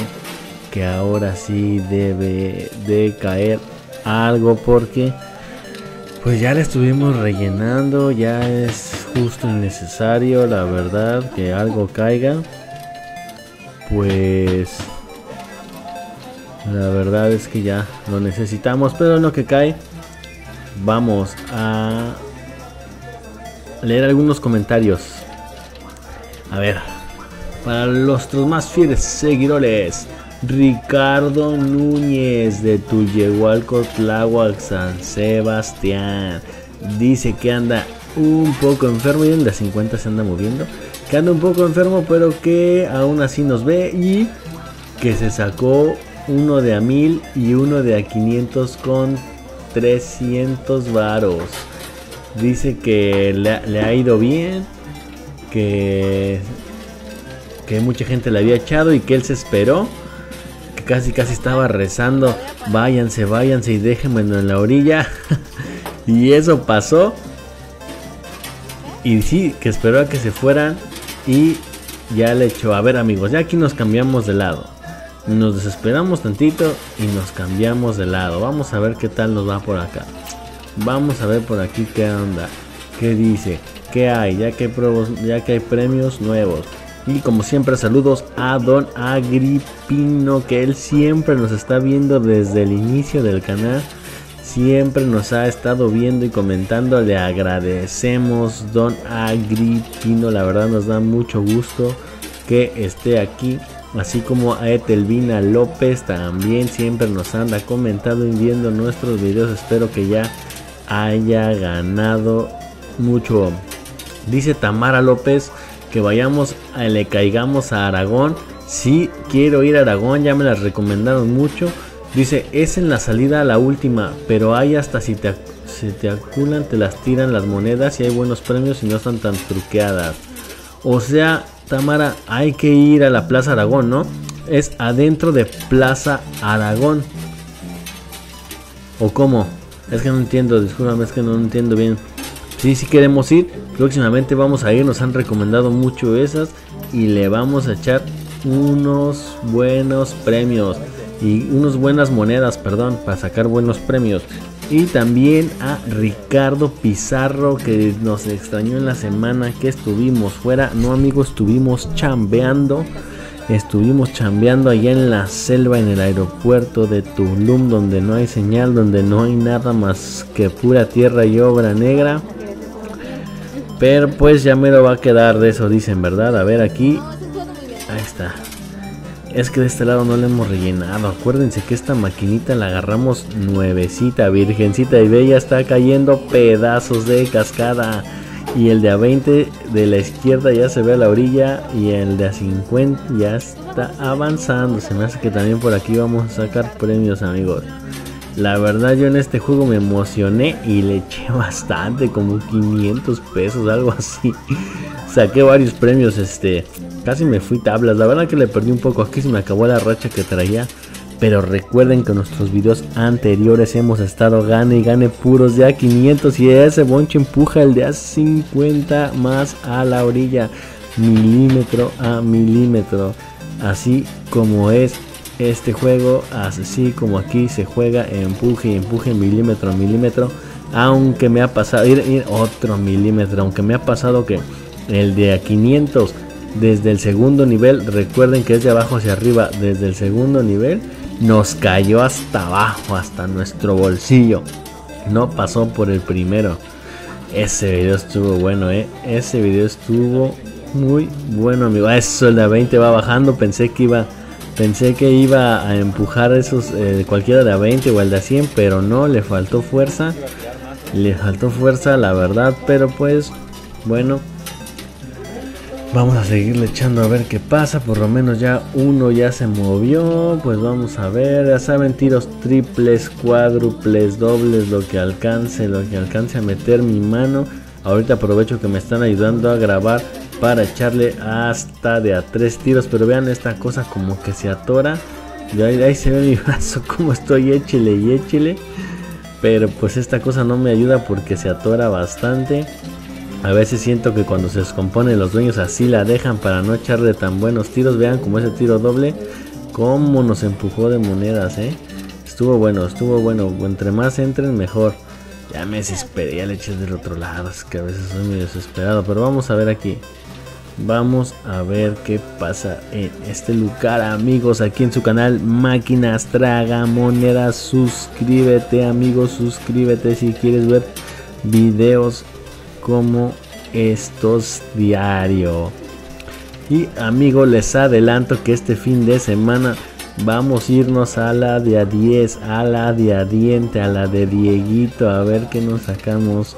que ahora sí debe de caer algo, porque pues ya la estuvimos rellenando, ya es justo y necesario, la verdad, que algo caiga. Pues la verdad es que ya lo necesitamos, pero en lo que cae vamos a leer algunos comentarios. A ver, para nuestros más fieles seguidores, Ricardo Núñez de Tullegualco, Tláhuac, San Sebastián, dice que anda un poco enfermo, y en las 50 se anda moviendo, que anda un poco enfermo, pero que aún así nos ve, y que se sacó uno de $1000 y uno de $500 con 300 varos. Dice que le ha ido bien, que mucha gente le había echado y que él se esperó, que casi estaba rezando, váyanse y déjenme en la orilla. Y eso pasó, y sí, que esperó a que se fueran y ya le echó. A ver, amigos, ya aquí nos cambiamos de lado, nos desesperamos tantito y nos cambiamos de lado. Vamos a ver qué tal nos va por acá. Vamos a ver por aquí qué onda, qué dice, qué hay, ya que hay premios nuevos. Y como siempre, saludos a don Agripino, que él siempre nos está viendo desde el inicio del canal, siempre nos ha estado viendo y comentando. Le agradecemos, don Agripino, la verdad nos da mucho gusto que esté aquí, así como a Etelvina López, también siempre nos anda comentando y viendo nuestros videos. Espero que ya haya ganado mucho. Dice Tamara López que vayamos, le caigamos a Aragón. Sí, quiero ir a Aragón, ya me las recomendaron mucho. Dice, es en la salida a la última, pero hay hasta si te aculan, te las tiran las monedas y hay buenos premios y no están tan truqueadas. O sea, Tamara, hay que ir a la Plaza Aragón, ¿no? Es adentro de Plaza Aragón. ¿O cómo? Es que no entiendo, discúlpame, es que no entiendo bien. Sí queremos ir, próximamente vamos a ir, nos han recomendado mucho esas y le vamos a echar unos buenos premios y unas buenas monedas, perdón, para sacar buenos premios. Y también a Ricardo Pizarro, que nos extrañó en la semana que estuvimos fuera. No, amigos, estuvimos chambeando allá en la selva, en el aeropuerto de Tulum, donde no hay señal, donde no hay nada más que pura tierra y obra negra. Pero pues ya me lo va a quedar de eso, dicen, ¿verdad? A ver aquí, ahí está. Es que de este lado no le hemos rellenado. Acuérdense que esta maquinita la agarramos nuevecita, virgencita, y ve, ya está cayendo pedazos de cascada. Y el de A20 de la izquierda ya se ve a la orilla, y el de A50 ya está avanzando. Se me hace que también por aquí vamos a sacar premios, amigos. La verdad, yo en este juego me emocioné y le eché bastante, como $500, algo así. Saqué varios premios, casi me fui tablas. La verdad que le perdí un poco, aquí se me acabó la racha que traía. Pero recuerden que nuestros videos anteriores hemos estado gane y gane puros de A500. Y ese bonche empuja el de A50 más a la orilla, milímetro a milímetro. Así como es este juego, así como aquí se juega, empuje y empuje, milímetro a milímetro. Aunque me ha pasado, otro milímetro, aunque me ha pasado que el de A500 desde el segundo nivel, recuerden que es de abajo hacia arriba, desde el segundo nivel nos cayó hasta abajo, hasta nuestro bolsillo. No pasó por el primero. Ese video estuvo bueno, Ese video estuvo muy bueno, amigo. Eso, el de 20 va bajando. Pensé que iba a empujar esos, cualquiera de a 20 o el de a 100, pero no, le faltó fuerza. Le faltó fuerza, la verdad, pero pues, bueno. Vamos a seguirle echando a ver qué pasa. Por lo menos ya uno ya se movió. Pues vamos a ver. Ya saben, tiros triples, cuádruples, dobles, lo que alcance a meter mi mano. Ahorita aprovecho que me están ayudando a grabar para echarle hasta de a 3 tiros. Pero vean esta cosa como que se atora. Y ahí se ve mi brazo como estoy, échele y échele. Pero pues esta cosa no me ayuda porque se atora bastante. A veces siento que cuando se descomponen los dueños así la dejan para no echarle tan buenos tiros. Vean como ese tiro doble, cómo nos empujó de monedas, Estuvo bueno. Entre más entren, mejor. Ya me desesperé, ya le eché del otro lado. Es que a veces soy medio desesperado. Pero vamos a ver aquí. Vamos a ver qué pasa en este lugar, amigos. Aquí en su canal, Máquinas Tragamonedas. Suscríbete, amigos. Suscríbete si quieres ver videos como estos diario. Y amigos, les adelanto que este fin de semana vamos a irnos a la de a 10, a la de a diente, a la de Dieguito, a ver qué nos sacamos.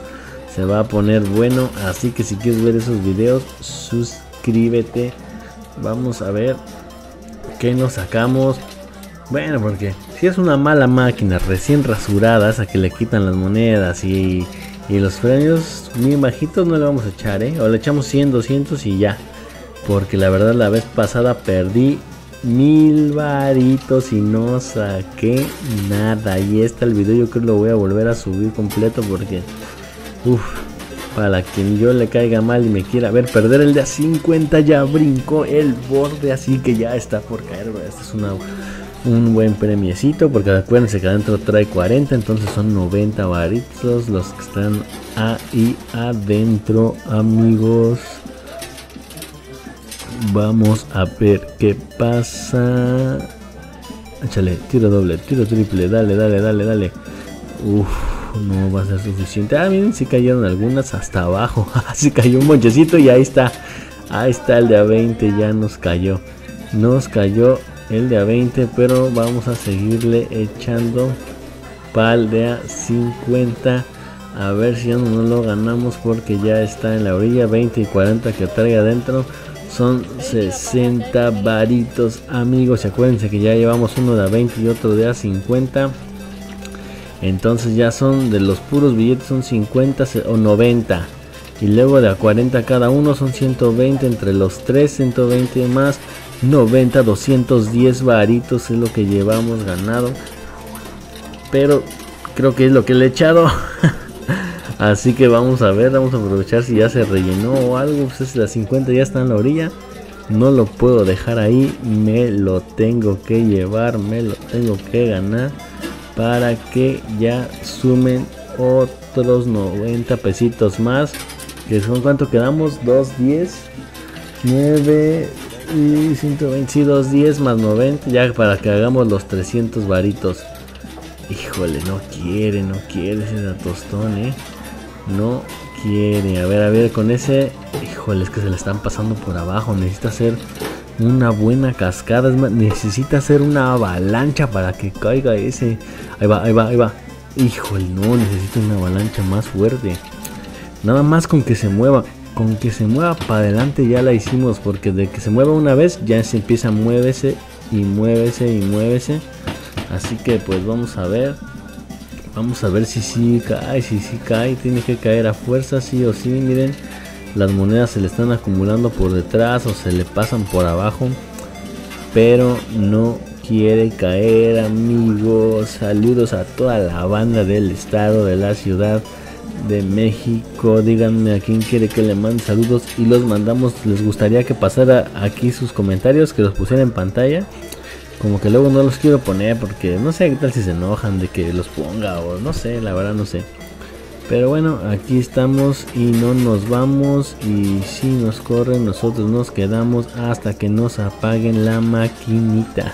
Se va a poner bueno, así que si quieres ver esos videos, suscríbete. Vamos a ver qué nos sacamos. Bueno, porque si es una mala máquina recién rasurada, esa que le quitan las monedas y los premios bien bajitos, no le vamos a echar, o le echamos 100, 200 y ya. Porque la verdad la vez pasada perdí 1000 varitos y no saqué nada. Y el video yo creo que lo voy a volver a subir completo porque, uff, para quien yo le caiga mal y me quiera ver perder el de a 50, ya brincó el borde, así que ya está por caer. Esta es un buen premiecito, porque acuérdense que adentro trae 40, entonces son 90 varitos los que están ahí adentro, amigos. Vamos a ver qué pasa. Échale, tiro doble, tiro triple, dale. Uff, no va a ser suficiente. Ah, miren, si cayeron algunas hasta abajo. Así cayó un monchecito y ahí está. Ahí está el de a 20, ya nos cayó. Nos cayó el de a 20, pero vamos a seguirle echando pal de a 50. A ver si ya no lo ganamos, porque ya está en la orilla. 20 y 40 que traiga adentro son 60 varitos, amigos. Y acuérdense que ya llevamos uno de a 20 y otro de a 50. Entonces ya son de los puros billetes, son 50 o 90. Y luego de a 40 cada uno son 120 entre los 3, 120 más 90, 210 varitos es lo que llevamos ganado. Pero creo que es lo que le he echado. Así que vamos a ver, vamos a aprovechar si ya se rellenó o algo. Pues es la 50, ya está en la orilla. No lo puedo dejar ahí, me lo tengo que llevar, me lo tengo que ganar para que ya sumen otros 90 pesitos más. Que son, ¿cuánto quedamos? 210, 9... y 122, 10 más 90, ya para que hagamos los 300 varitos. Híjole, no quiere ese tostón, no quiere. A ver, con ese, híjole, es que se le están pasando por abajo. Necesita hacer una buena cascada, es más, necesita hacer una avalancha para que caiga ese. Ahí va, híjole, no, necesita una avalancha más fuerte. Nada más con que se mueva. Con que se mueva para adelante ya la hicimos, porque de que se mueva una vez ya se empieza a muévese y muévese y muévese. Así que pues vamos a ver si sí cae, tiene que caer a fuerza sí o sí. Miren, las monedas se le están acumulando por detrás o se le pasan por abajo, pero no quiere caer, amigos. Saludos a toda la banda del estado, de la ciudad de México. Díganme a quién quiere que le mande saludos y los mandamos. Les gustaría que pasara aquí sus comentarios, que los pusiera en pantalla, como que luego no los quiero poner porque no sé qué tal si se enojan de que los ponga o no sé, la verdad no sé. Pero bueno, aquí estamos y no nos vamos, y si nos corren nosotros nos quedamos hasta que nos apaguen la maquinita.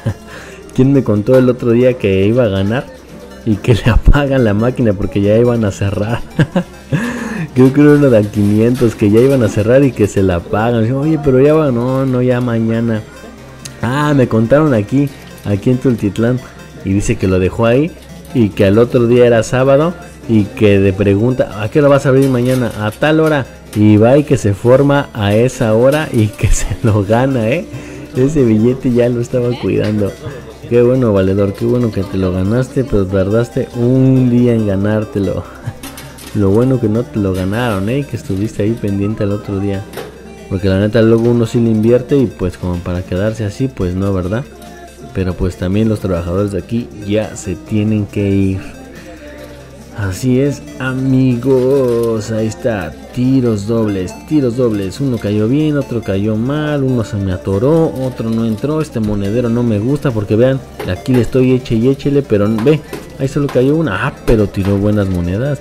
¿Quién me contó el otro día que iba a ganar y que le apagan la máquina porque ya iban a cerrar? Yo creo uno de 500 que ya iban a cerrar y que se la apagan. Yo, oye, pero ya va, no, ya mañana. Ah, me contaron aquí en Tultitlán, y dice que lo dejó ahí y que al otro día era sábado y que le pregunta, ¿a qué hora vas a abrir mañana? A tal hora, y va y que se forma a esa hora y que se lo gana, ¿eh? Ese billete ya lo estaba cuidando. Qué bueno, valedor, qué bueno que te lo ganaste, pero tardaste un día en ganártelo. Lo bueno que no te lo ganaron, ¿eh? Y que estuviste ahí pendiente al otro día. Porque la neta luego uno sí le invierte y pues como para quedarse así, pues no, ¿verdad? Pero pues también los trabajadores de aquí ya se tienen que ir. Así es, amigos. Ahí está, tiros dobles. Uno cayó bien, otro cayó mal, uno se me atoró, otro no entró. Este monedero no me gusta porque vean, aquí le estoy eche y échele, pero ve, ahí solo cayó una. Ah, pero tiró buenas monedas.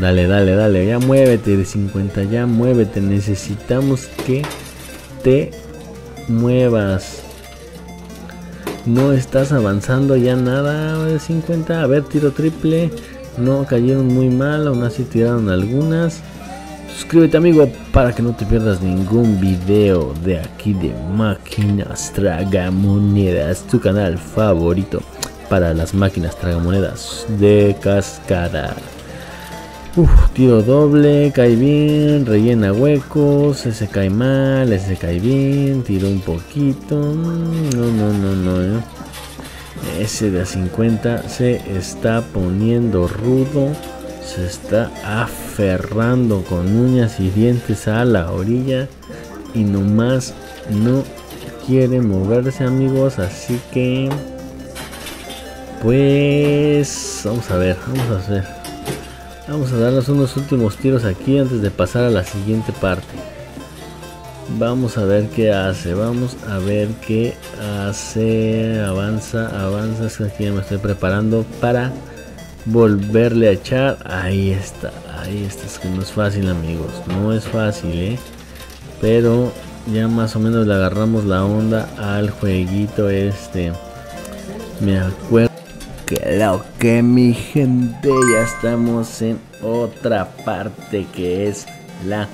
Dale, ya muévete de 50, ya muévete. Necesitamos que te muevas. No estás avanzando ya nada de 50. A ver, tiro triple. No, cayeron muy mal, aún así tiraron algunas. Suscríbete, amigo, para que no te pierdas ningún video de aquí de Máquinas Tragamonedas, tu canal favorito para las máquinas tragamonedas de cascada. Tiro doble, cae bien, rellena huecos, ese cae mal, ese cae bien, tiro un poquito, no. Ese de a 50 se está poniendo rudo, se está aferrando con uñas y dientes a la orilla y nomás no quiere moverse, amigos, así que pues vamos a ver. Vamos a darnos unos últimos tiros aquí antes de pasar a la siguiente parte. Vamos a ver qué hace. Avanza. Es que aquí ya me estoy preparando para volverle a echar. Ahí está. Es que no es fácil, amigos. No es fácil, ¿eh? Pero ya más o menos le agarramos la onda al jueguito este. Me acuerdo. Claro que mi gente, ya estamos en otra parte que es la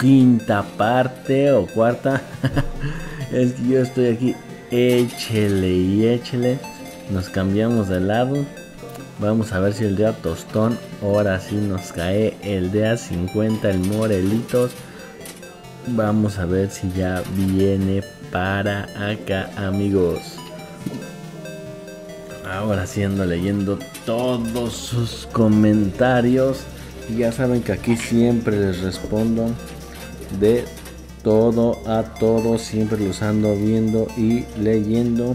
quinta parte o cuarta. Es que yo estoy aquí, échele. Nos cambiamos de lado. Vamos a ver si el de a tostón, ahora sí nos cae el de a 50, el Morelitos. Vamos a ver si ya viene para acá, amigos. Ahora sí ando leyendo todos sus comentarios. Ya saben que aquí siempre les respondo de todo a todos. Siempre los ando viendo y leyendo.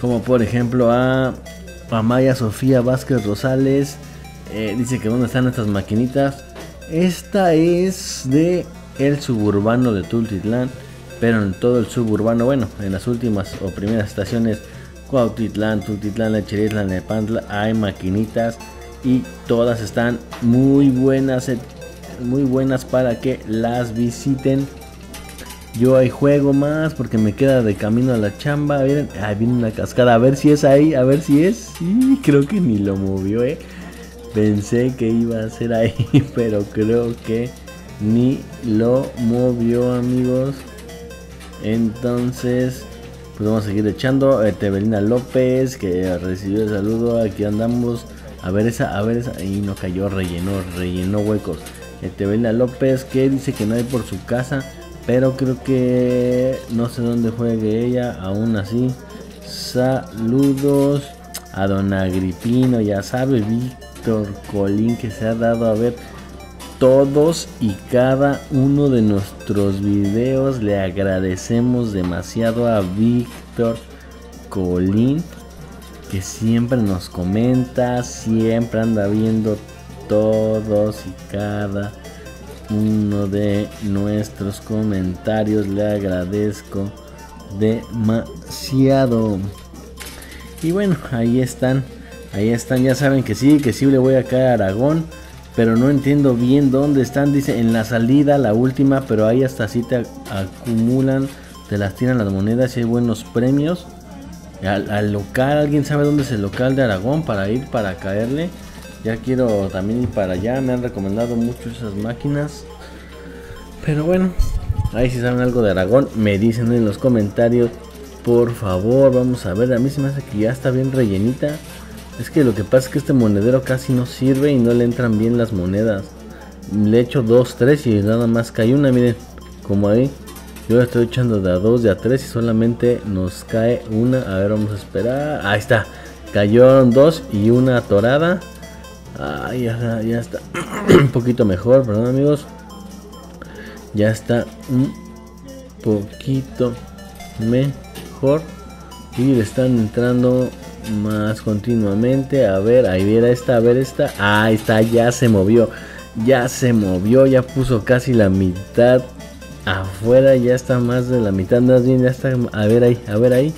Como por ejemplo a Amaya Sofía Vázquez Rosales. Dice que dónde están estas maquinitas. Esta es de el suburbano de Tultitlán. Pero en todo el suburbano, bueno, en las últimas o primeras estaciones. Cuautitlán, Tultitlán, Lechería, Tlalnepantla, hay maquinitas y todas están muy buenas para que las visiten. Yo ahí juego más porque me queda de camino a la chamba. Miren, ahí viene una cascada, a ver si es ahí, a ver si es. Sí, creo que ni lo movió, Pensé que iba a ser ahí, pero creo que ni lo movió, amigos. Entonces pues vamos a seguir echando. Etelvina López, que recibió el saludo. Aquí andamos. A ver esa. Y no cayó, rellenó huecos. Etelvina López, que dice que no hay por su casa. Pero creo que no sé dónde juegue ella. Aún así, saludos a don Agripino. Ya sabe, Víctor Colín, que se ha dado a ver todos y cada uno de nuestros videos. Le agradecemos demasiado a Víctor Colín, que siempre nos comenta, siempre anda viendo todos y cada uno de nuestros comentarios. Le agradezco demasiado. Y bueno, ahí están, ya saben que sí le voy acá a Aragón. Pero no entiendo bien dónde están. Dice en la salida, la última. Pero ahí hasta así te acumulan te las tiran las monedas y hay buenos premios. Al local, alguien sabe dónde es el local de Aragón para ir, para caerle. Ya quiero también ir para allá, me han recomendado mucho esas máquinas. Pero bueno, ahí si saben algo de Aragón, me dicen en los comentarios, por favor. Vamos a ver, a mí se me hace que ya está bien rellenita. Es que lo que pasa es que este monedero casi no sirve y no le entran bien las monedas. Le echo 2, 3 y nada más cae una, miren, como ahí. Yo le estoy echando de a 2, de a 3 y solamente nos cae una. A ver, vamos a esperar. Ahí está. Cayeron 2 y una atorada. Ah, ya está. Un poquito mejor, perdón amigos. Ya está un poquito mejor. Y le están entrando más continuamente. A ver, ahí viera esta, a ver esta. Ahí está, ya se movió. Ya se movió, ya puso casi la mitad afuera, ya está más de la mitad, más bien, ya está, a ver ahí,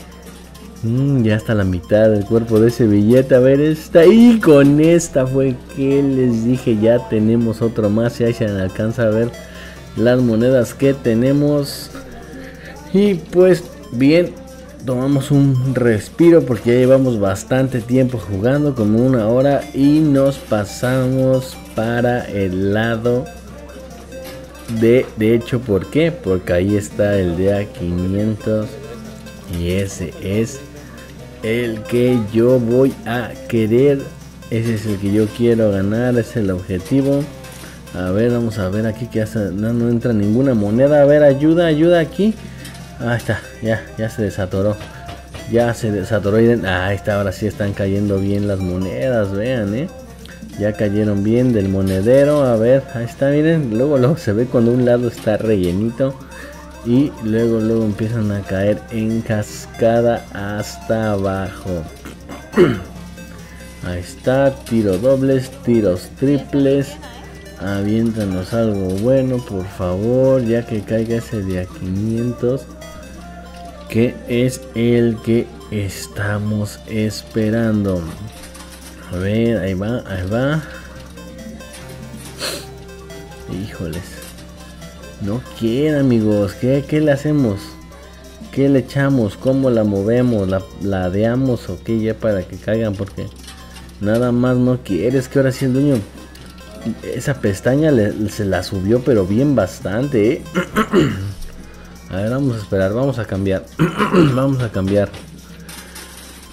ya está la mitad del cuerpo de ese billete, a ver esta, y con esta fue que les dije, ya tenemos otro más, y ahí se alcanza a ver las monedas que tenemos, y pues bien, tomamos un respiro porque ya llevamos bastante tiempo jugando, como una hora, y nos pasamos para el lado de hecho, ¿por qué? Porque ahí está el día 500 y ese es el que yo voy a querer, ese es el que yo quiero ganar, ese es el objetivo. A ver, vamos a ver aquí que no entra ninguna moneda, a ver, ayuda aquí. Ahí está, ya se desatoró, ahí está, ahora sí están cayendo bien las monedas, vean, ya cayeron bien del monedero, a ver, ahí está, miren, luego se ve cuando un lado está rellenito y luego empiezan a caer en cascada hasta abajo. Ahí está, tiro dobles, tiros triples, aviéntanos algo bueno, por favor, ya que caiga ese de a 500, que es el que estamos esperando. A ver, ahí va. Híjoles. No quiere, amigos. ¿Qué le hacemos? ¿Qué le echamos? ¿Cómo la movemos? ¿La ladeamos o qué? Ya para que caigan, porque nada más no quiere. Es que ahora sí el dueño, esa pestaña se la subió, pero bien bastante, ¿eh? A ver, vamos a esperar. Vamos a cambiar. Vamos a cambiar.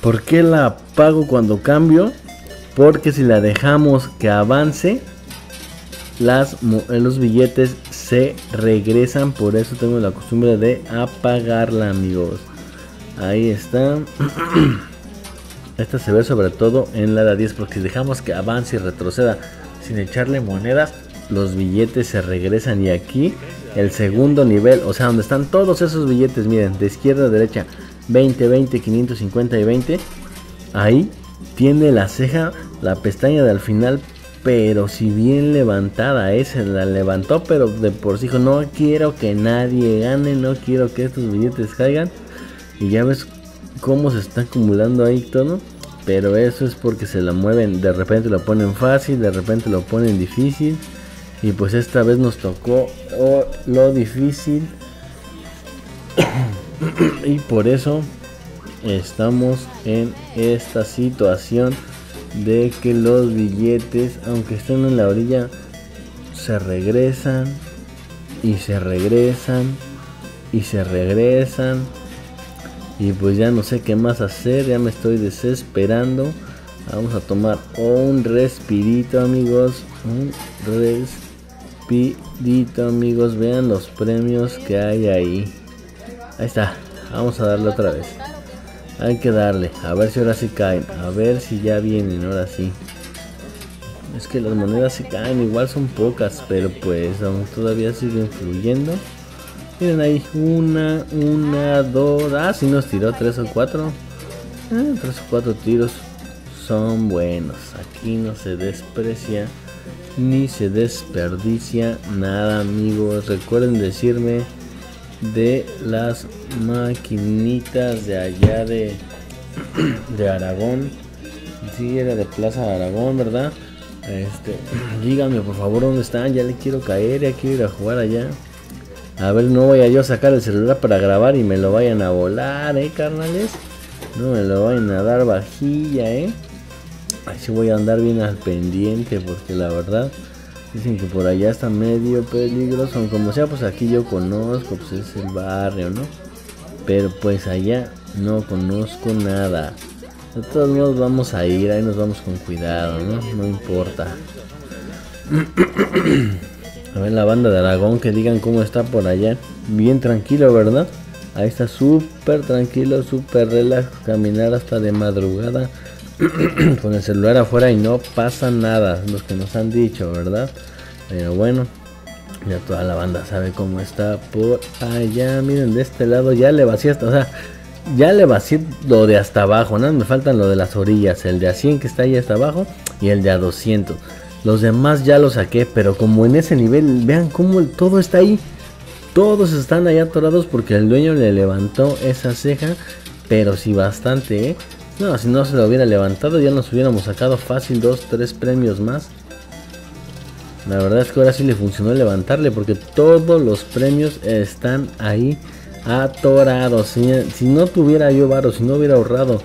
¿Por qué la apago cuando cambio? Porque si la dejamos que avance, los billetes se regresan. Por eso tengo la costumbre de apagarla, amigos. Ahí está. Esta se ve sobre todo en la de 10. Porque si dejamos que avance y retroceda sin echarle monedas, los billetes se regresan. Y aquí el segundo nivel, o sea, donde están todos esos billetes, miren, de izquierda a derecha, 20, 20, 550 y 20. Ahí tiene la ceja, la pestaña del final, pero si bien levantada, se la levantó, pero de por sí dijo, no quiero que nadie gane, no quiero que estos billetes caigan. Y ya ves cómo se está acumulando ahí todo, pero eso es porque se la mueven, de repente lo ponen fácil, de repente lo ponen difícil. Y pues esta vez nos tocó lo difícil. Y por eso estamos en esta situación de que los billetes, aunque estén en la orilla, se regresan y se regresan y se regresan. Y pues ya no sé qué más hacer, ya me estoy desesperando. Vamos a tomar un respirito, amigos. Un respirito, amigos. Vean los premios que hay ahí. Ahí está, vamos a darle otra vez. Hay que darle, a ver si ahora sí caen, a ver si ya vienen, ahora sí. Es que las monedas sí caen, igual son pocas, pero pues aún todavía siguen fluyendo. Miren ahí, una, dos, sí nos tiró 3 o 4. 3 o 4 tiros son buenos, aquí no se desprecia ni se desperdicia nada, amigos. Recuerden decirme de las maquinitas de allá de Aragón. Sí, era de Plaza Aragón, ¿verdad? Díganme por favor dónde están, ya le quiero caer, ya quiero ir a jugar allá. A ver, no voy a yo sacar el celular para grabar y me lo vayan a volar, carnales. No me lo vayan a dar vajilla, Así voy a andar bien al pendiente, porque la verdad dicen que por allá está medio peligroso. Aunque como sea, pues aquí yo conozco, pues es el barrio, ¿no? Pero pues allá no conozco nada. De todos modos vamos a ir, ahí nos vamos con cuidado, ¿no? No importa. A ver la banda de Aragón, que digan cómo está por allá. Bien tranquilo, ¿verdad? Ahí está súper tranquilo, súper relax. Caminar hasta de madrugada con el celular afuera y no pasa nada. Los que nos han dicho, ¿verdad? Pero bueno, ya toda la banda sabe cómo está por allá. Miren, de este lado ya le vacié hasta, o sea, ya le vacié lo de hasta abajo. Nada, me faltan lo de las orillas. El de a 100 que está ahí hasta abajo y el de a 200. Los demás ya los saqué, pero como en ese nivel, vean cómo todo está ahí. Todos están ahí atorados porque el dueño le levantó esa ceja, pero sí bastante, No, si no se lo hubiera levantado ya nos hubiéramos sacado fácil 2, 3 premios más. La verdad es que ahora sí le funcionó levantarle, porque todos los premios están ahí atorados. Si no tuviera yo varo, si no hubiera ahorrado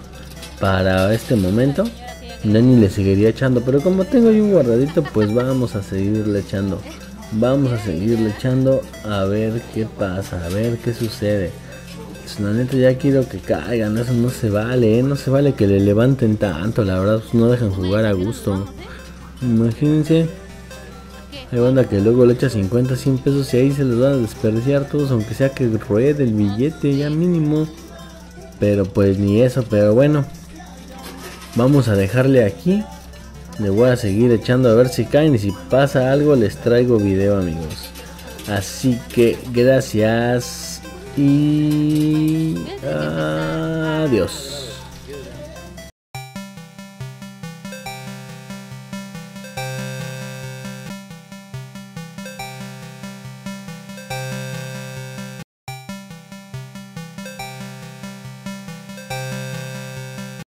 para este momento, ni le seguiría echando, pero como tengo yo un guardadito, pues vamos a seguirle echando. Vamos a seguirle echando a ver qué pasa, a ver qué sucede. Pues, la neta, ya quiero que caigan, eso no se vale, no se vale que le levanten tanto, la verdad, pues no dejan jugar a gusto. Imagínense, hay banda que luego le echa 50, 100 pesos y ahí se los van a desperdiciar todos, aunque sea que ruede el billete ya mínimo. Pero pues ni eso, pero bueno. Vamos a dejarle aquí. Le voy a seguir echando a ver si caen. Y si pasa algo les traigo video, amigos. Así que gracias. Y adiós.